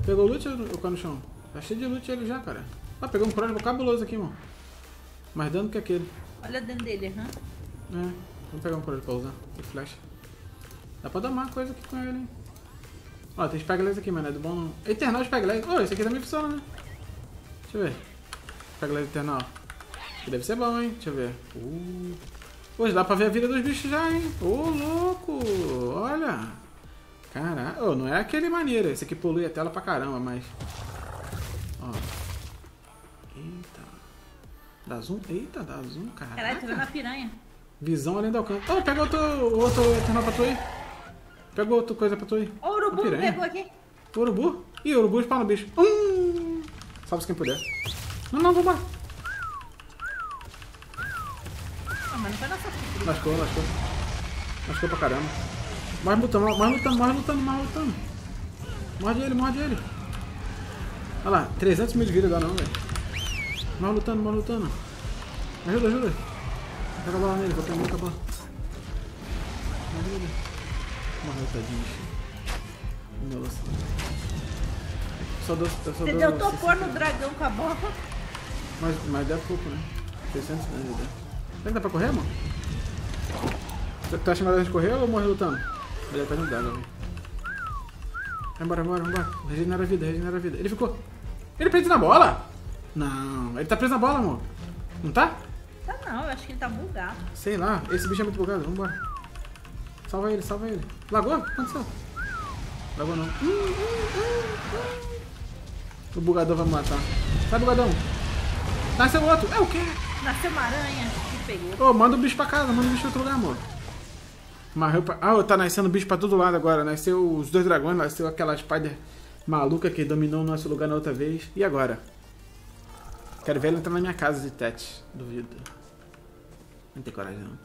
Pegou loot ou eu caio no chão? Tá cheio de loot ele já, cara. Ah, pegou um crossbow cabuloso aqui, mano. Mais dano que aquele. Olha dentro dele, aham. Uhum. É, vamos pegar um crossbow pra usar. Tem flash. Dá pra domar coisa aqui com ele, hein. Ó, tem Spaglex aqui, mas não é do bom não. Eternal Spaglex. Oh, esse aqui também funciona, né? Deixa eu ver. Spaglex Eternal. Aqui deve ser bom, hein? Deixa eu ver. Uh. Pô, dá pra ver a vida dos bichos já, hein? Ô, oh, louco! Olha! Caraca. Oh, não é aquele maneiro. Esse aqui polui a tela pra caramba, mas... Ó. Eita. Dá zoom? Eita, dá zoom, cara. Caralho, tu vendo a piranha. Visão além do alcance. Oh, pega outro, outro Eternal pra tu aí. Pega outra coisa pra tu aí. O urubu pegou aqui. O urubu? Ih, o urubu spawna o bicho. Hum. Salve-se quem puder. Não, não, vambora. Ah, mas não foi nossa filha. Lascou, lascou. Lascou pra caramba. Mais lutando, mais lutando, mais lutando, mais lutando. Morde ele, morde ele. Olha lá, trezentos mil de vida dá não, velho. Mais lutando, mais lutando. Ajuda, ajuda. Pega a bola nele, vou pegar muita bola. Ajuda. Morreu, tadinho. Nossa. Só dou, só Você dou, deu topor no dragão com a bola. Mas, mas dá pouco, né? seiscentos de vida. Será que dá pra correr, mano? Tu acha melhor a gente correr ou morrer lutando? Ele tá ajudado, velho. Vai embora, vai embora, vai embora. Regenera a vida, regenera a vida. Ele ficou. Ele preso na bola? Não, ele tá preso na bola, amor. Não tá? Tá não, eu acho que ele tá bugado. Sei lá, esse bicho é muito bugado, vambora. Salva ele, salva ele. Lagou? O que aconteceu? Lagou não. O bugador vai me matar. Sai, bugadão. Nasceu outro. É o quê? Nasceu uma aranha que pegou. Ô, oh, manda o bicho pra casa, manda o bicho pra outro lugar, amor. Marreu pra... Ah, tá nascendo bicho pra todo lado agora. Nasceu os dois dragões, nasceu aquela spider maluca que dominou o nosso lugar na outra vez. E agora? Quero ver ele entrar na minha casa de tete. Duvido. Não tem coragem, não.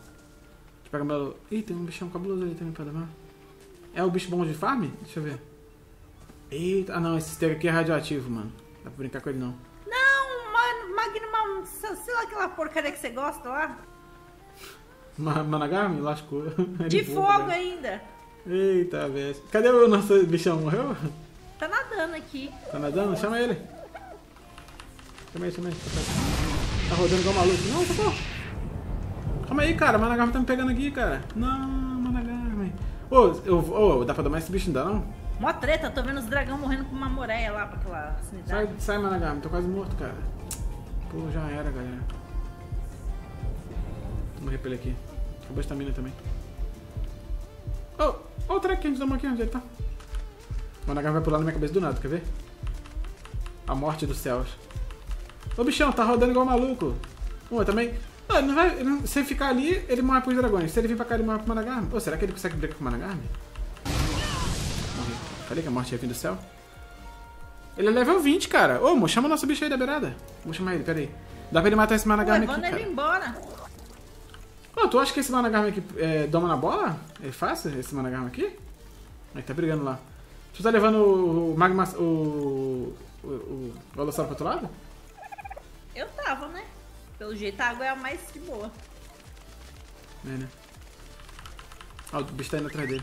Pega meu... Ih, tem um bichão cabuloso ali também pra levar. É o bicho bom de farm? Deixa eu ver. Eita, ah não, esse Stego aqui é radioativo, mano. Dá pra brincar com ele não. Não, mano, Magnum, sei lá aquela porcaria que você gosta lá. Ma Managarm? Lascou. De fogo boa, ainda. Eita, velho. Cadê o nosso bichão? Morreu? Tá nadando aqui. Tá nadando? Chama ele. Chama ele, chama ele. Tá rodando igual maluco. Não, socorro. Calma aí, cara. O Managarm tá me pegando aqui, cara. Não, Managarm. Ô, oh, oh, dá pra domar esse bicho ainda não? Mó treta. Tô vendo os dragão morrendo com uma moreia lá pra aquela cidade. Sai, sai, Managarm. Tô quase morto, cara. Pô, já era, galera. Vou morrer pra ele aqui. Acabou a estamina também. Ô, oh, ó o Trike que a gente domou aqui. Onde ele tá? O Managarm vai pular na minha cabeça do nada, quer ver? A morte dos céus. Ô, bichão, tá rodando igual maluco. Pô, eu também... Ah, não vai, não, se ele ficar ali, ele morre pros dragões. Se ele vir pra cá, ele morre pro Managarm. Ou oh, será que ele consegue brigar com o Managarm? Falei que a morte ia vir do céu. Ele é level vinte, cara. Ô, oh, chama o nosso bicho aí da beirada. Vou chamar ele, peraí. Dá pra ele matar esse Managarm aqui, cara. Ele embora. Ô, oh, tu acha que esse Managarm aqui é, doma na bola? É fácil, esse Managarm aqui? Ele tá brigando lá. Tu tá levando o Magma... o... o... o, o Allosaurus pro outro lado? Eu tava, né? Pelo jeito, a água é a mais de boa. É, né? Ah, o bicho tá indo atrás dele.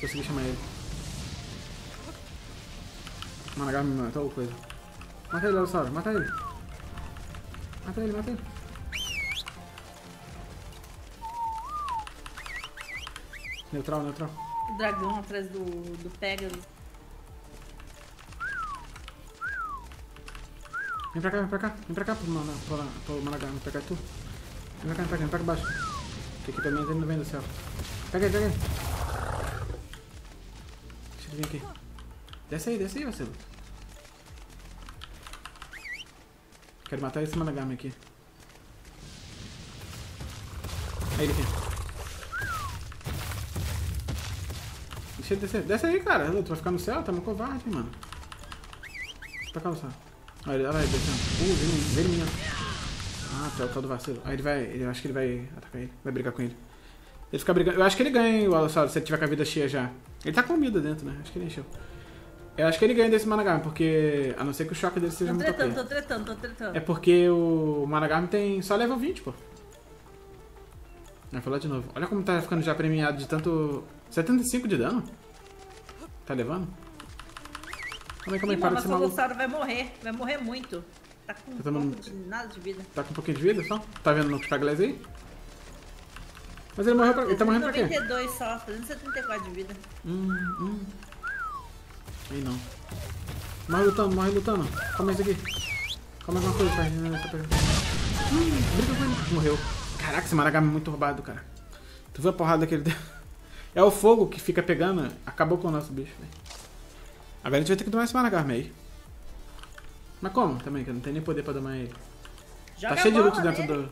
Consegui chamar ele. Managarm me matou ou coisa. Mata ele, Allosaurus. Mata ele. Mata ele, mata ele. Neutral, neutral. O dragão atrás do, do Pegasus. Vem pra cá, vem pra cá, vem pra cá pro Managarm, vem pra cá tu. Vem pra cá, vem pra cá, vem pra cá baixo. Porque aqui também ele não vem do céu. Pega aí, pega aí. Deixa ele vir aqui. Desce aí, desce aí, vacilo. Quero matar esse Managarm aqui. Aí ele aqui. Deixa ele descer. Desce aí, cara. Tu vai ficar no céu? Tá uma covarde, mano. Pra cá no céu. Olha lá, ele descendo. Uh, vermelho, vermelho. Ah, tá o tal do vacilo. Aí ele vai. Ele, eu acho que ele vai atacar ele. Vai brigar com ele. Ele fica brigando. Eu acho que ele ganha, hein, o Allosaurus, se ele tiver com a vida cheia já. Ele tá com comida dentro, né? Acho que ele encheu. Eu acho que ele ganha desse Managarm, porque. A não ser que o choque dele seja tô muito tretando, ok. Tô tretando, tô tretando. É porque o Managarm tem só level vinte, pô. Vai falar de novo. Olha como tá ficando já premiado de tanto. setenta e cinco de dano? Tá levando? Como é que eu me paro desse maluco? O Allosaurus vai morrer, vai morrer muito. Tá com um pouco de nada de vida. Tá com um pouquinho de vida só? Tá vendo no Spaglex aí? Mas ele morreu pra... Ele tá morrendo pra quê? trezentos e noventa e dois só, trezentos e setenta e quatro de vida. Hum, hum. Aí não. Morre lutando, morre lutando. Calma isso aqui. Calma alguma coisa, pai. Hum, briga com ele. Morreu. Caraca, esse Managarm é muito roubado, cara. Tu viu a porrada que ele deu? É o fogo que fica pegando. Acabou com o nosso bicho, velho. Agora a gente vai ter que domar esse Managarm aí. Mas como também, que eu não tenho nem poder pra domar ele. Joga, tá cheio de loot dentro dele. Do...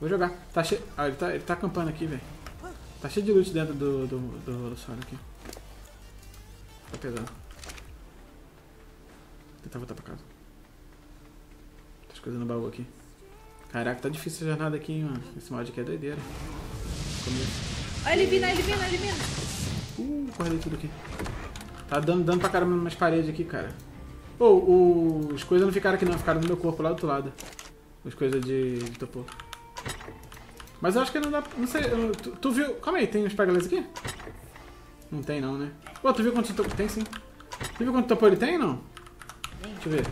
Vou jogar. Tá cheio... Ah, ele tá, ele tá acampando aqui, velho. Tá cheio de loot dentro do... do... do Allosaurus aqui. Tá pesado. Vou tentar voltar pra casa. Tem as coisas no baú aqui. Caraca, tá difícil a jornada aqui, hein, mano. Esse mod aqui é doideira. Olha, elimina, elimina, elimina. Uh, correu tudo aqui. Tá dando dano pra caramba nas paredes aqui, cara. Ou oh, os coisas não ficaram aqui não, ficaram no meu corpo lá do outro lado. As coisas de, de topo. Mas eu acho que não dá. Não sei. Eu, tu, tu viu. Calma aí, tem uns pagalés aqui? Não tem não, né? Pô, tu viu quanto topo. Tem sim. Tu viu quanto topo ele tem ou não? Deixa eu ver.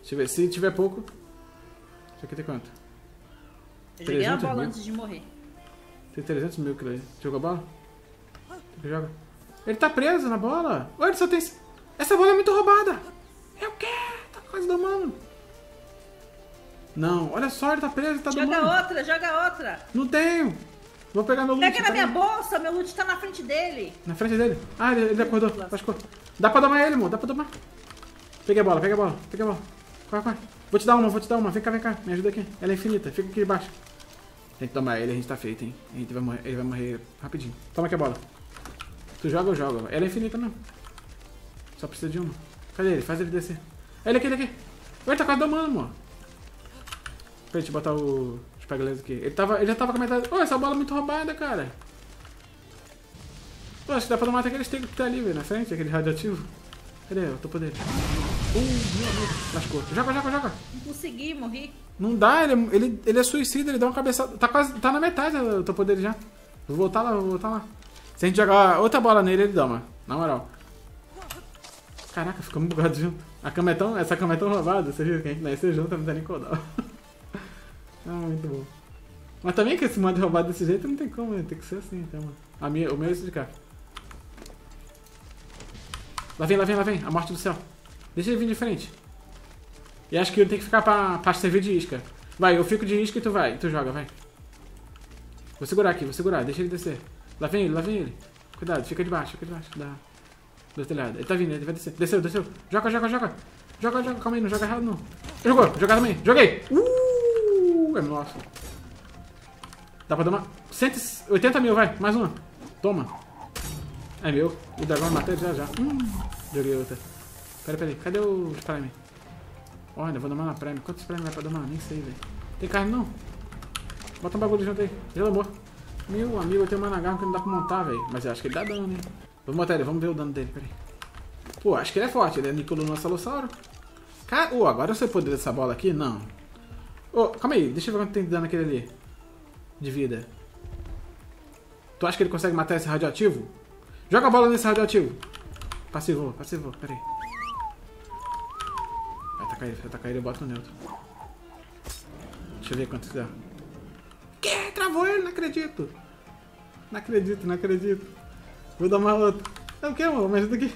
Deixa eu ver. Se tiver pouco. Isso aqui tem quanto? Eu joguei a bola mil. Antes de morrer. Tem trezentos mil que daí. Jogou a bola? Joga. Ele tá preso na bola. Olha, ele só tem. Essa bola é muito roubada! Eu quero! Tá quase domando! Não, olha só, ele tá preso, ele tá domando! Joga outra, joga outra! Não tenho! Vou pegar meu loot. Pega na minha bolsa, meu loot tá na frente dele! Na frente dele? Ah, ele, ele acordou, machucou. Dá pra domar ele, amor, dá pra domar. Peguei a bola, peguei a bola, peguei a bola. Corre, corre. Vou te dar uma, vou te dar uma. Vem cá, vem cá, me ajuda aqui. Ela é infinita, fica aqui embaixo. Tem que tomar ele, a gente tá feito, hein? A gente vai morrer, ele vai morrer rapidinho. Toma aqui a bola. Tu joga ou joga? Ela é infinita mesmo. Só precisa de uma. Cadê ele? Faz ele descer. Ele aqui, ele aqui. Ele tá quase domando, amor. Peraí, deixa eu botar o... os pagalés aqui. Ele, tava... ele já tava com a metade... Oh, essa bola é muito roubada, cara. Pô, acho que dá pra domar até aquele Stego que tá ali, velho, na frente. Aquele radioativo. Cadê eu? Tô podendo. Uh, meu Deus. Lascou. Joga, joga, joga. Não consegui, morri. Não dá, ele, ele, ele é suicida, ele dá uma cabeçada. Tá quase... Tá na metade o topo dele já. Vou voltar lá, vou voltar lá. Se a gente jogar outra bola nele, ele doma. Na moral. Caraca, ficamos bugados junto. A cama é tão, essa cama é tão roubada, você viu que a gente nasceu junto, não dá nem codal. Ah, muito bom. Mas também que esse modo roubado desse jeito não tem como, né? Tem que ser assim, então, a minha, o meu é esse de cá. Lá vem, lá vem, lá vem, a morte do céu. Deixa ele vir de frente. E acho que eu tenho que ficar pra, pra servir de isca. Vai, eu fico de isca e tu vai, tu joga, vai. Vou segurar aqui, vou segurar, deixa ele descer. Lá vem ele, lá vem ele. Cuidado, fica debaixo, fica debaixo. Dá. Do telhado. Ele tá vindo, ele vai descer. Desceu, desceu. Joga, joga, joga. Joga, joga. Calma aí, não joga errado não. Jogou, jogar também. Joguei. Uh, é nosso. Dá pra domar. cento e oitenta mil, vai. Mais uma. Toma. É meu. O dragão matou já já. Hum, joguei outra. Pera, pera aí. Cadê o Prime? Olha, vou domar na Prime. Quantos Prime vai pra domar? Nem sei, velho. Tem carne não? Bota um bagulho junto aí. Pelo amor. Meu amigo, eu tenho um Managarm que não dá pra montar, velho. Mas eu acho que ele dá dano, né? Vamos botar ele, vamos ver o dano dele, peraí. Pô, acho que ele é forte, ele é Nicolau no nosso Allosaurus. Cara, ô, oh, agora eu sei o poder dessa bola aqui? Não. Ô, oh, calma aí, deixa eu ver quanto tem de dano aquele ali. De vida. Tu acha que ele consegue matar esse radioativo? Joga a bola nesse radioativo. Passivou, passivou, peraí. Vai atacar ele, vai atacar ele, eu boto no neutro. Deixa eu ver quanto dá. Que? Travou ele? Não acredito. Não acredito, não acredito. Vou dar uma outra. É o que, amor? Me ajuda aqui.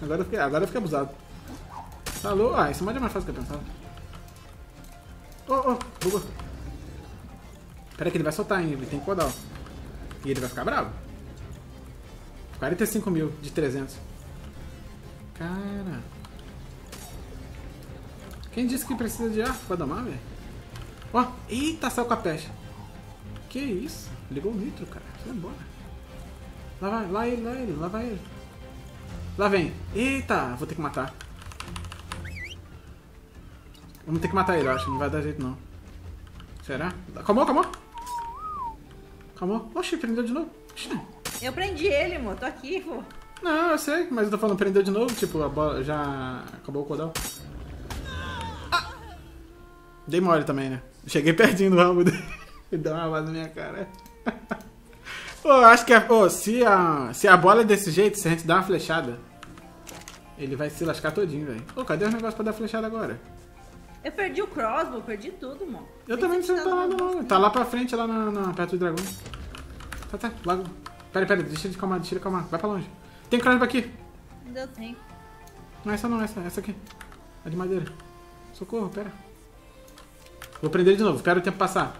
Agora eu fiquei, agora eu fiquei abusado. Falou. Ah, esse mod é mais fácil que eu pensava. Oh, oh, bugou. Pera que ele vai soltar, hein? Ele tem que codar. E ele vai ficar bravo. quarenta e cinco mil de trezentos. Cara. Quem disse que precisa de arco pra domar, velho? Ó, oh, eita, saiu com a peste. Que isso? Ligou o nitro, cara. Vai embora. Lá vai, lá ele, lá ele, lá vai ele. Lá vem. Eita, vou ter que matar. Vamos ter que matar ele, eu acho. Não vai dar jeito, não. Será? Calmou, calmou. Calmou. Oxi, prendeu de novo. Oxi. Eu prendi ele, amor. Tô aqui, pô. Não, eu sei, mas eu tô falando, prendeu de novo. Tipo, a bola já acabou o codal. Ah! Dei mole também, né? Cheguei pertinho do ramo dele. Ele deu uma base na minha cara. Pô, oh, acho que é, oh, se, a, se a bola é desse jeito, se a gente dá uma flechada, ele vai se lascar todinho, velho. Ô, oh, cadê os negócios pra dar flechada agora? Eu perdi o crossbow, perdi tudo, mano. Eu também não sei onde tá lá, não. Tá lá pra frente, lá na, na, perto do dragão. Tá, tá, logo. Pera, pera, deixa ele calmar, deixa ele calmar. Vai pra longe. Tem crânio aqui. Eu tenho. Não, essa não, essa, essa aqui. É de madeira. Socorro, pera. Vou prender de novo, espero o tempo passar.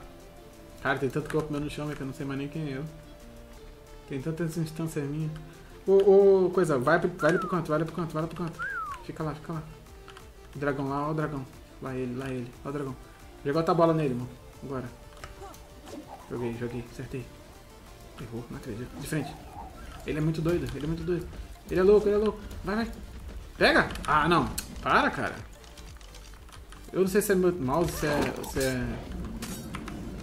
Cara, tem tanto corpo meu no chão, é que eu não sei mais nem quem é eu. Tem tantas instâncias minhas. Ô, ô, coisa, vai, vai ali pro canto, vai ali pro canto, vai ali pro canto. Fica lá, fica lá. O dragão lá, ó o dragão. Lá ele, lá ele, ó o dragão. Joga outra bola nele, mano. Agora. Joguei, joguei, acertei. Errou, não acredito. De frente. Ele é muito doido, ele é muito doido. Ele é louco, ele é louco. Vai, vai. Pega! Ah, não. Para, cara. Eu não sei se é meu mouse, se é... Se, é,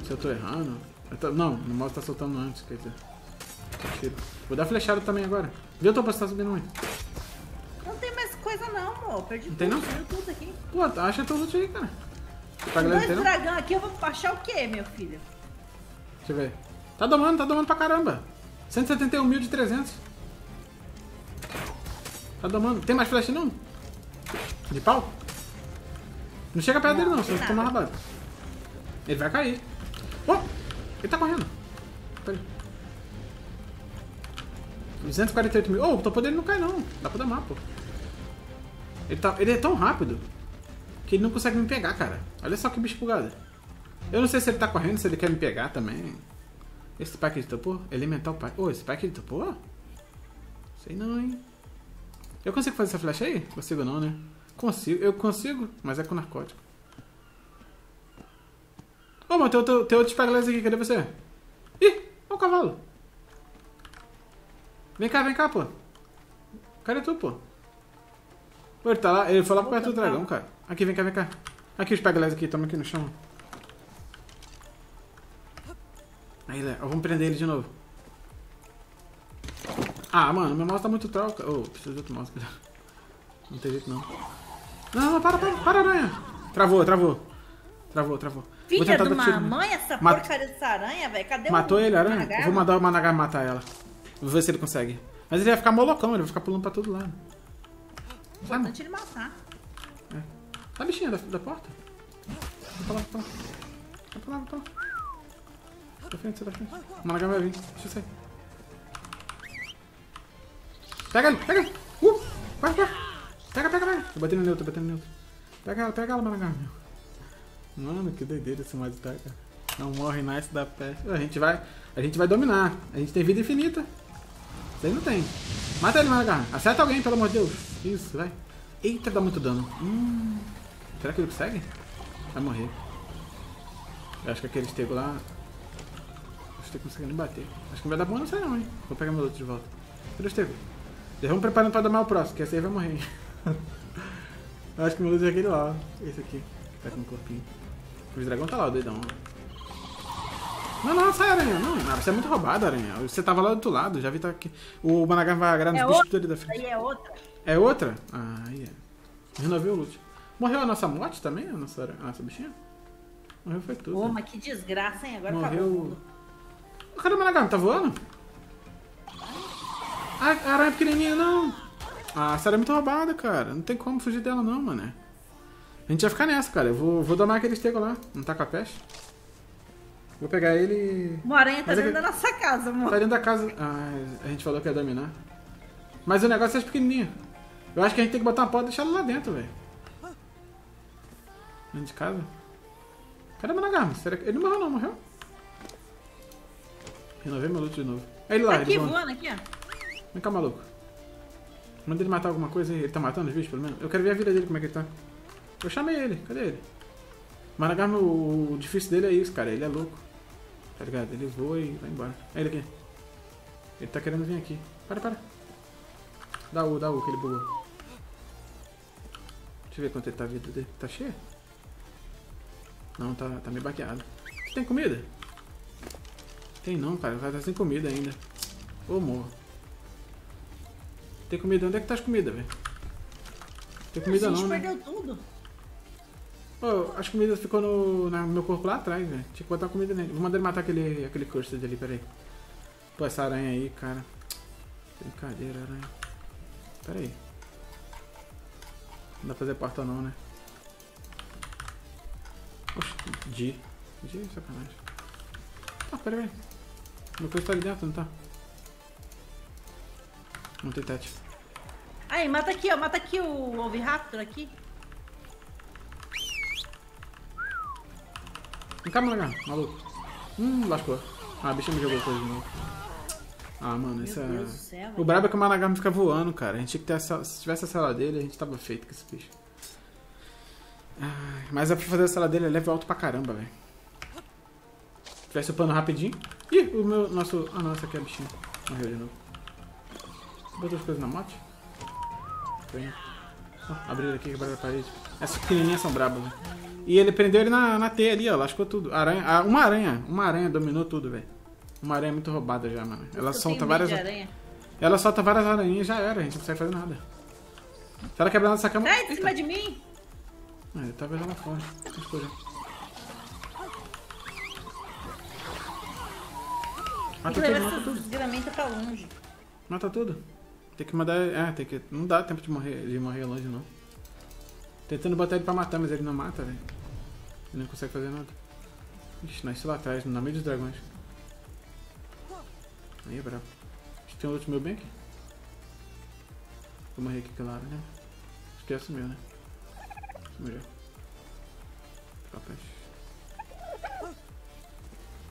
se eu tô errando. Eu tô, não, o mouse tá soltando antes, quer dizer. Vou dar flechada também agora. Viu, Topa? Você tá subindo muito. Não tem mais coisa não, amor. Perdi não tudo. Tem não? Perdi tudo aqui. Pô, acha teu loot aí, cara. Tá dois tem, dragão não? Aqui, eu vou achar o quê, meu filho? Deixa eu ver. Tá domando, tá domando pra caramba. cento e setenta e um mil de trezentos. Tá domando. Tem mais flash não? De pau? Não chega perto não, dele não, senão você toma rabada. Ele vai cair. Pô, ele tá correndo. Tá ali. duzentos e quarenta e oito mil. Oh, o topo dele não cai não. Dá pra dar mapa. Ele, tá... ele é tão rápido que ele não consegue me pegar, cara. Olha só que bicho bugado. Eu não sei se ele tá correndo, se ele quer me pegar também. Esse pack ele topou? Elemental pack. Oh, esse pack ele topou? Sei não, hein. Eu consigo fazer essa flecha aí? Consigo não, né? Consigo. Eu consigo, mas é com narcótico. Ô, oh, mano, tem, tem, tem outros paglés aqui. Cadê você? Ih, olha o cavalo. Vem cá, vem cá, pô. Cadê tu, pô? Pô, ele tá lá. Ele foi lá pra perto do dragão, cara. Aqui, vem cá, vem cá. Aqui os paglés aqui. Toma aqui no chão. Aí, Léo. Vamos prender ele de novo. Ah, mano. Meu mouse tá muito troca. Ô, oh, preciso de outro mouse. Não tem jeito, não. Não, não. Para, para. Para, aranha. Travou, travou. Travou, travou. Filha de uma mãe, essa Mat... porcaria dessa aranha, velho. Cadê o Matou ele, aranha? Managarm? Eu vou mandar o Managarm matar ela. Vou ver se ele consegue. Mas ele vai ficar molocão, ele vai ficar pulando pra todo lado. Importante ele matar. É. Olha a bichinha da, da porta. Vai pra lá, vai pra lá. Vai pra lá, vai pra lá. Da frente, sai da frente. O Managarm vai vir. Deixa eu sair. Pega ele, pega ele. Uh, vai, vai. Pega, pega, pega. Tô batendo nele, tô batendo nele. Pega ela, pega ela, Managarm. Mano, que doideira esse mod tá, cara. Não morre, nice da peste. A gente vai, a gente vai dominar. A gente tem vida infinita. Daí não tem. Mata ele, Managarm. Acerta alguém, pelo amor de Deus. Isso, vai. Eita, dá muito dano. Hum, será que ele consegue? Vai morrer. Eu acho que aquele Stego lá... Acho que ele consegue nem bater. Acho que não vai dar bom, não sei não, hein. Vou pegar meu outro de volta. Cadê o Stego? Já vamos preparando pra domar o próximo, que esse aí vai morrer. Eu acho que meu outro é aquele lá. Esse aqui. Tá com um corpinho. O dragão tá lá, o doidão. Não, não, sai, aranha. Não, não, você é muito roubado, aranha. Você tava lá do outro lado, já vi tá aqui. O Managarm vai agarrar nos é bichos ali da frente. É outra. É outra? Ah, aí yeah. é. Renovei o loot. Morreu a nossa morte também? A nossa, a nossa bichinha? Morreu foi tudo. Ô, né? Mas que desgraça, hein? Agora morreu... acabou tudo. Cadê o Managarm? Tá voando? Ah, a aranha pequenininha, não. Ah, essa aranha é muito roubada, cara. Não tem como fugir dela, não, mano. A gente vai ficar nessa, cara. Eu vou, vou domar aquele Stego lá. Não tá com a peste? Vou pegar ele... Uma aranha tá dentro da nossa casa, amor. Tá dentro da casa... Ah, a gente falou que ia dominar. Mas o negócio é pequenininho. Eu acho que a gente tem que botar uma porta e deixar ela lá dentro, velho. Dentro de casa? Cadê o Managarm? Será que... Ele não morreu não, morreu? Renovei meu loot de novo. É ele lá, tá aqui, ele voando. Aqui, ó. Vem cá, maluco. Manda ele matar alguma coisa aí. Ele tá matando os bichos, pelo menos. Eu quero ver a vida dele, como é que ele tá. Eu chamei ele. Cadê ele? Managarm, o difícil dele é isso, cara. Ele é louco. Tá ligado? Ele voa e vai embora. É ele aqui. Ele tá querendo vir aqui. Para, para. Dá U, dá U que ele bugou. Deixa eu ver quanto ele tá a vida dele. Tá cheio? Não, tá, tá meio baqueado. Você tem comida? Tem não, cara. Vai estar sem comida ainda. Ô, morro. Tem comida? Onde é que tá as comidas, velho? Tem comida não, né? A gente perdeu tudo. Pô, as comidas ficou no, no meu corpo lá atrás, velho. Tinha que botar a comida nele. Vou mandar ele matar aquele, aquele cursor dele, peraí. Pô, essa aranha aí, cara. Brincadeira, aranha. Peraí. Não dá pra fazer porta não, né? Oxi, G. G, sacanagem. Ah, peraí. Meu cursor tá ali dentro, não tá? Não tem tete. Aí, mata aqui, ó. Mata aqui o Oviraptor aqui. Vem cá, Managarm, maluco. Hum, lascou. Ah, a bicha me jogou coisa de novo. Ah, mano, essa... Meu Deus do céu, o brabo é que o Managarm fica voando, cara. A gente tinha que ter essa... Se tivesse a sala dele, a gente tava feito com esse bicho. Ah, mas é pra fazer a sala dele, é level alto pra caramba, velho. Tivesse o pano rapidinho. Ih, o meu... Nosso... Ah, não, essa aqui é a bichinha. Morreu de novo. Botou as coisas na moto. Oh, abriram aqui, quebraram a parede. Essas pequenininhas são brabas, velho. E ele prendeu ele na, na teia ali, ó. Lascou tudo. Aranha, ah, uma aranha. Uma aranha dominou tudo, velho. Uma aranha muito roubada já, mano. Ela solta várias... Ela solta várias aranhas e já era. A gente não consegue fazer nada. Se ela quebrar nossa cama... Sai de cima de mim! Ah, ele tava já lá fora. Mata tudo, mata tudo. Desgramenta pra longe. Mata tudo. Tem que mandar... É, tem que... Não dá tempo de morrer, de morrer longe, não. Tentando botar ele pra matar, mas ele não mata, velho. Ele não consegue fazer nada. Ixi, nasce lá atrás, no meio dos dragões. Aí é brabo. Acho que tem outro meu bem aqui. Vou morrer aqui, claro, né? Acho que é sumiu, né? Sumiu já. Capaz.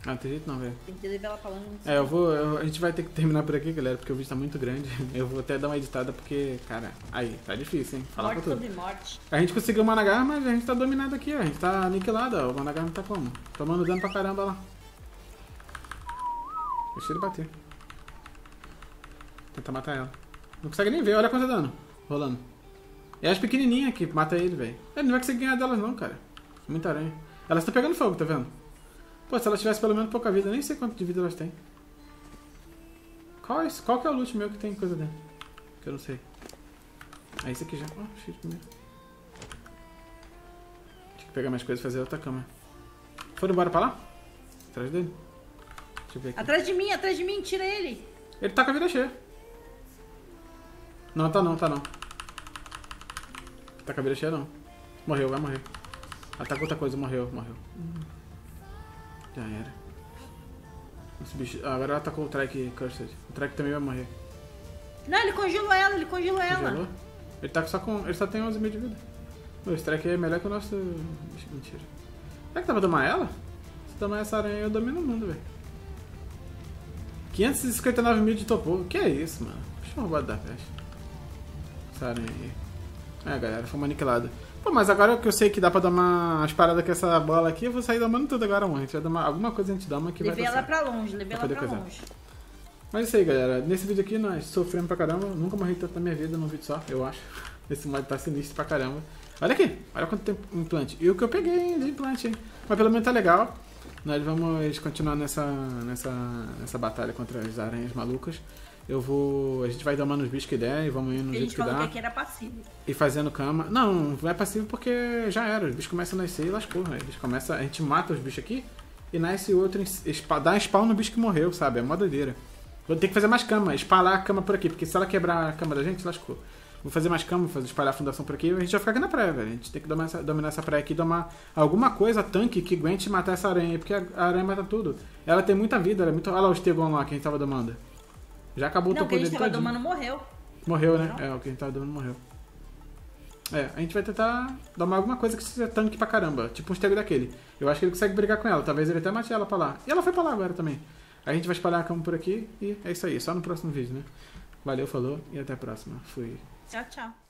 Ah, não tem jeito não, velho. Tem que levar ela falando. É, eu vou... Eu, a gente vai ter que terminar por aqui, galera, porque o vídeo tá muito grande. Eu vou até dar uma editada, porque, cara... Aí, tá difícil, hein? Falar pra tudo. Morte. A gente conseguiu o Managarm, mas a gente tá dominado aqui, ó. A gente tá aniquilado, ó. O Managarm tá como? Tomando dano pra caramba lá. Deixa ele bater. Tenta matar ela. Não consegue nem ver, olha quanto dano. Rolando. É as pequenininhas que mata ele, velho. Ele não vai conseguir ganhar delas não, cara. Muita aranha. Elas estão pegando fogo, tá vendo? Pô, se elas tivessem pelo menos pouca vida, nem sei quanto de vida elas têm. Qual, é Qual que é o loot meu que tem coisa dentro? Que eu não sei. É esse aqui já. Ah, oh, shit, primeiro. Tinha que pegar mais coisas e fazer outra cama. Foram embora pra lá? Atrás dele? Deixa eu ver aqui. Atrás de mim, atrás de mim, tira ele. Ele tá com a vida cheia. Não, tá não, tá não. Tá com a vida cheia não. Morreu, vai morrer. Atacou outra coisa, morreu, morreu. Hum. Já era. Esse bicho... Ah, agora ela atacou o Trike Cursed. O Trike também vai morrer. Não, ele congelou ela, ele congelou Congelou? ela. Ele tá só com... Ele só tem onze mil de vida. Pô, esse Trike é melhor que o nosso... Mentira. Será que dá pra domar ela? Se domar essa aranha, eu domino o mundo, velho. quinhentos e cinquenta e nove mil de topo. Que é isso, mano? Deixa eu roubar da festa. Essa aranha aí. É, galera, foi aniquilada. Pô, mas agora que eu sei que dá pra dar umas paradas com essa bola aqui, eu vou sair domando tudo agora, mano. A gente vai domar alguma coisa, a gente dama que vai dar certo. Levei ela pra longe, levei ela pra longe. Mas é isso aí, galera. Nesse vídeo aqui nós sofremos pra caramba. Nunca morri tanto na minha vida num vídeo só, eu acho. Esse mod tá sinistro pra caramba. Olha aqui, olha quanto tempo implante. E o que eu peguei de implante, hein? Mas pelo menos tá legal. Nós vamos continuar nessa, nessa, nessa batalha contra as aranhas malucas. Eu vou... A gente vai domando os bichos que der e vamos indo no jeito que dá. A gente falou que era passivo. E fazendo cama. Não, não é passivo porque já era. Os bichos começam a nascer e lascou, né? Eles começam... A gente mata os bichos aqui e nasce outro... Dá spawn no bicho que morreu, sabe? É uma doideira. Vou ter que fazer mais cama. Espalhar a cama por aqui. Porque se ela quebrar a cama da gente, lascou. Vou fazer mais cama, vou fazer espalhar a fundação por aqui. A gente vai ficar aqui na praia, velho. A gente tem que dominar essa, dominar essa praia aqui. Domar alguma coisa, tanque, que aguente matar essa aranha aí. Porque a aranha mata tudo. Ela tem muita vida. Ela é muito... Olha lá o Stego lá que a gente tava domando. Já acabou o topo dele todinho. Não, o que a gente tava domando morreu. Morreu, né? Não. É, o que a gente tava domando morreu. É, a gente vai tentar domar alguma coisa que seja tanque pra caramba. Tipo um Stego daquele. Eu acho que ele consegue brigar com ela. Talvez ele até mate ela pra lá. E ela foi pra lá agora também. A gente vai espalhar a cama por aqui. E é isso aí. Só no próximo vídeo, né? Valeu, falou e até a próxima. Fui. Tchau, tchau.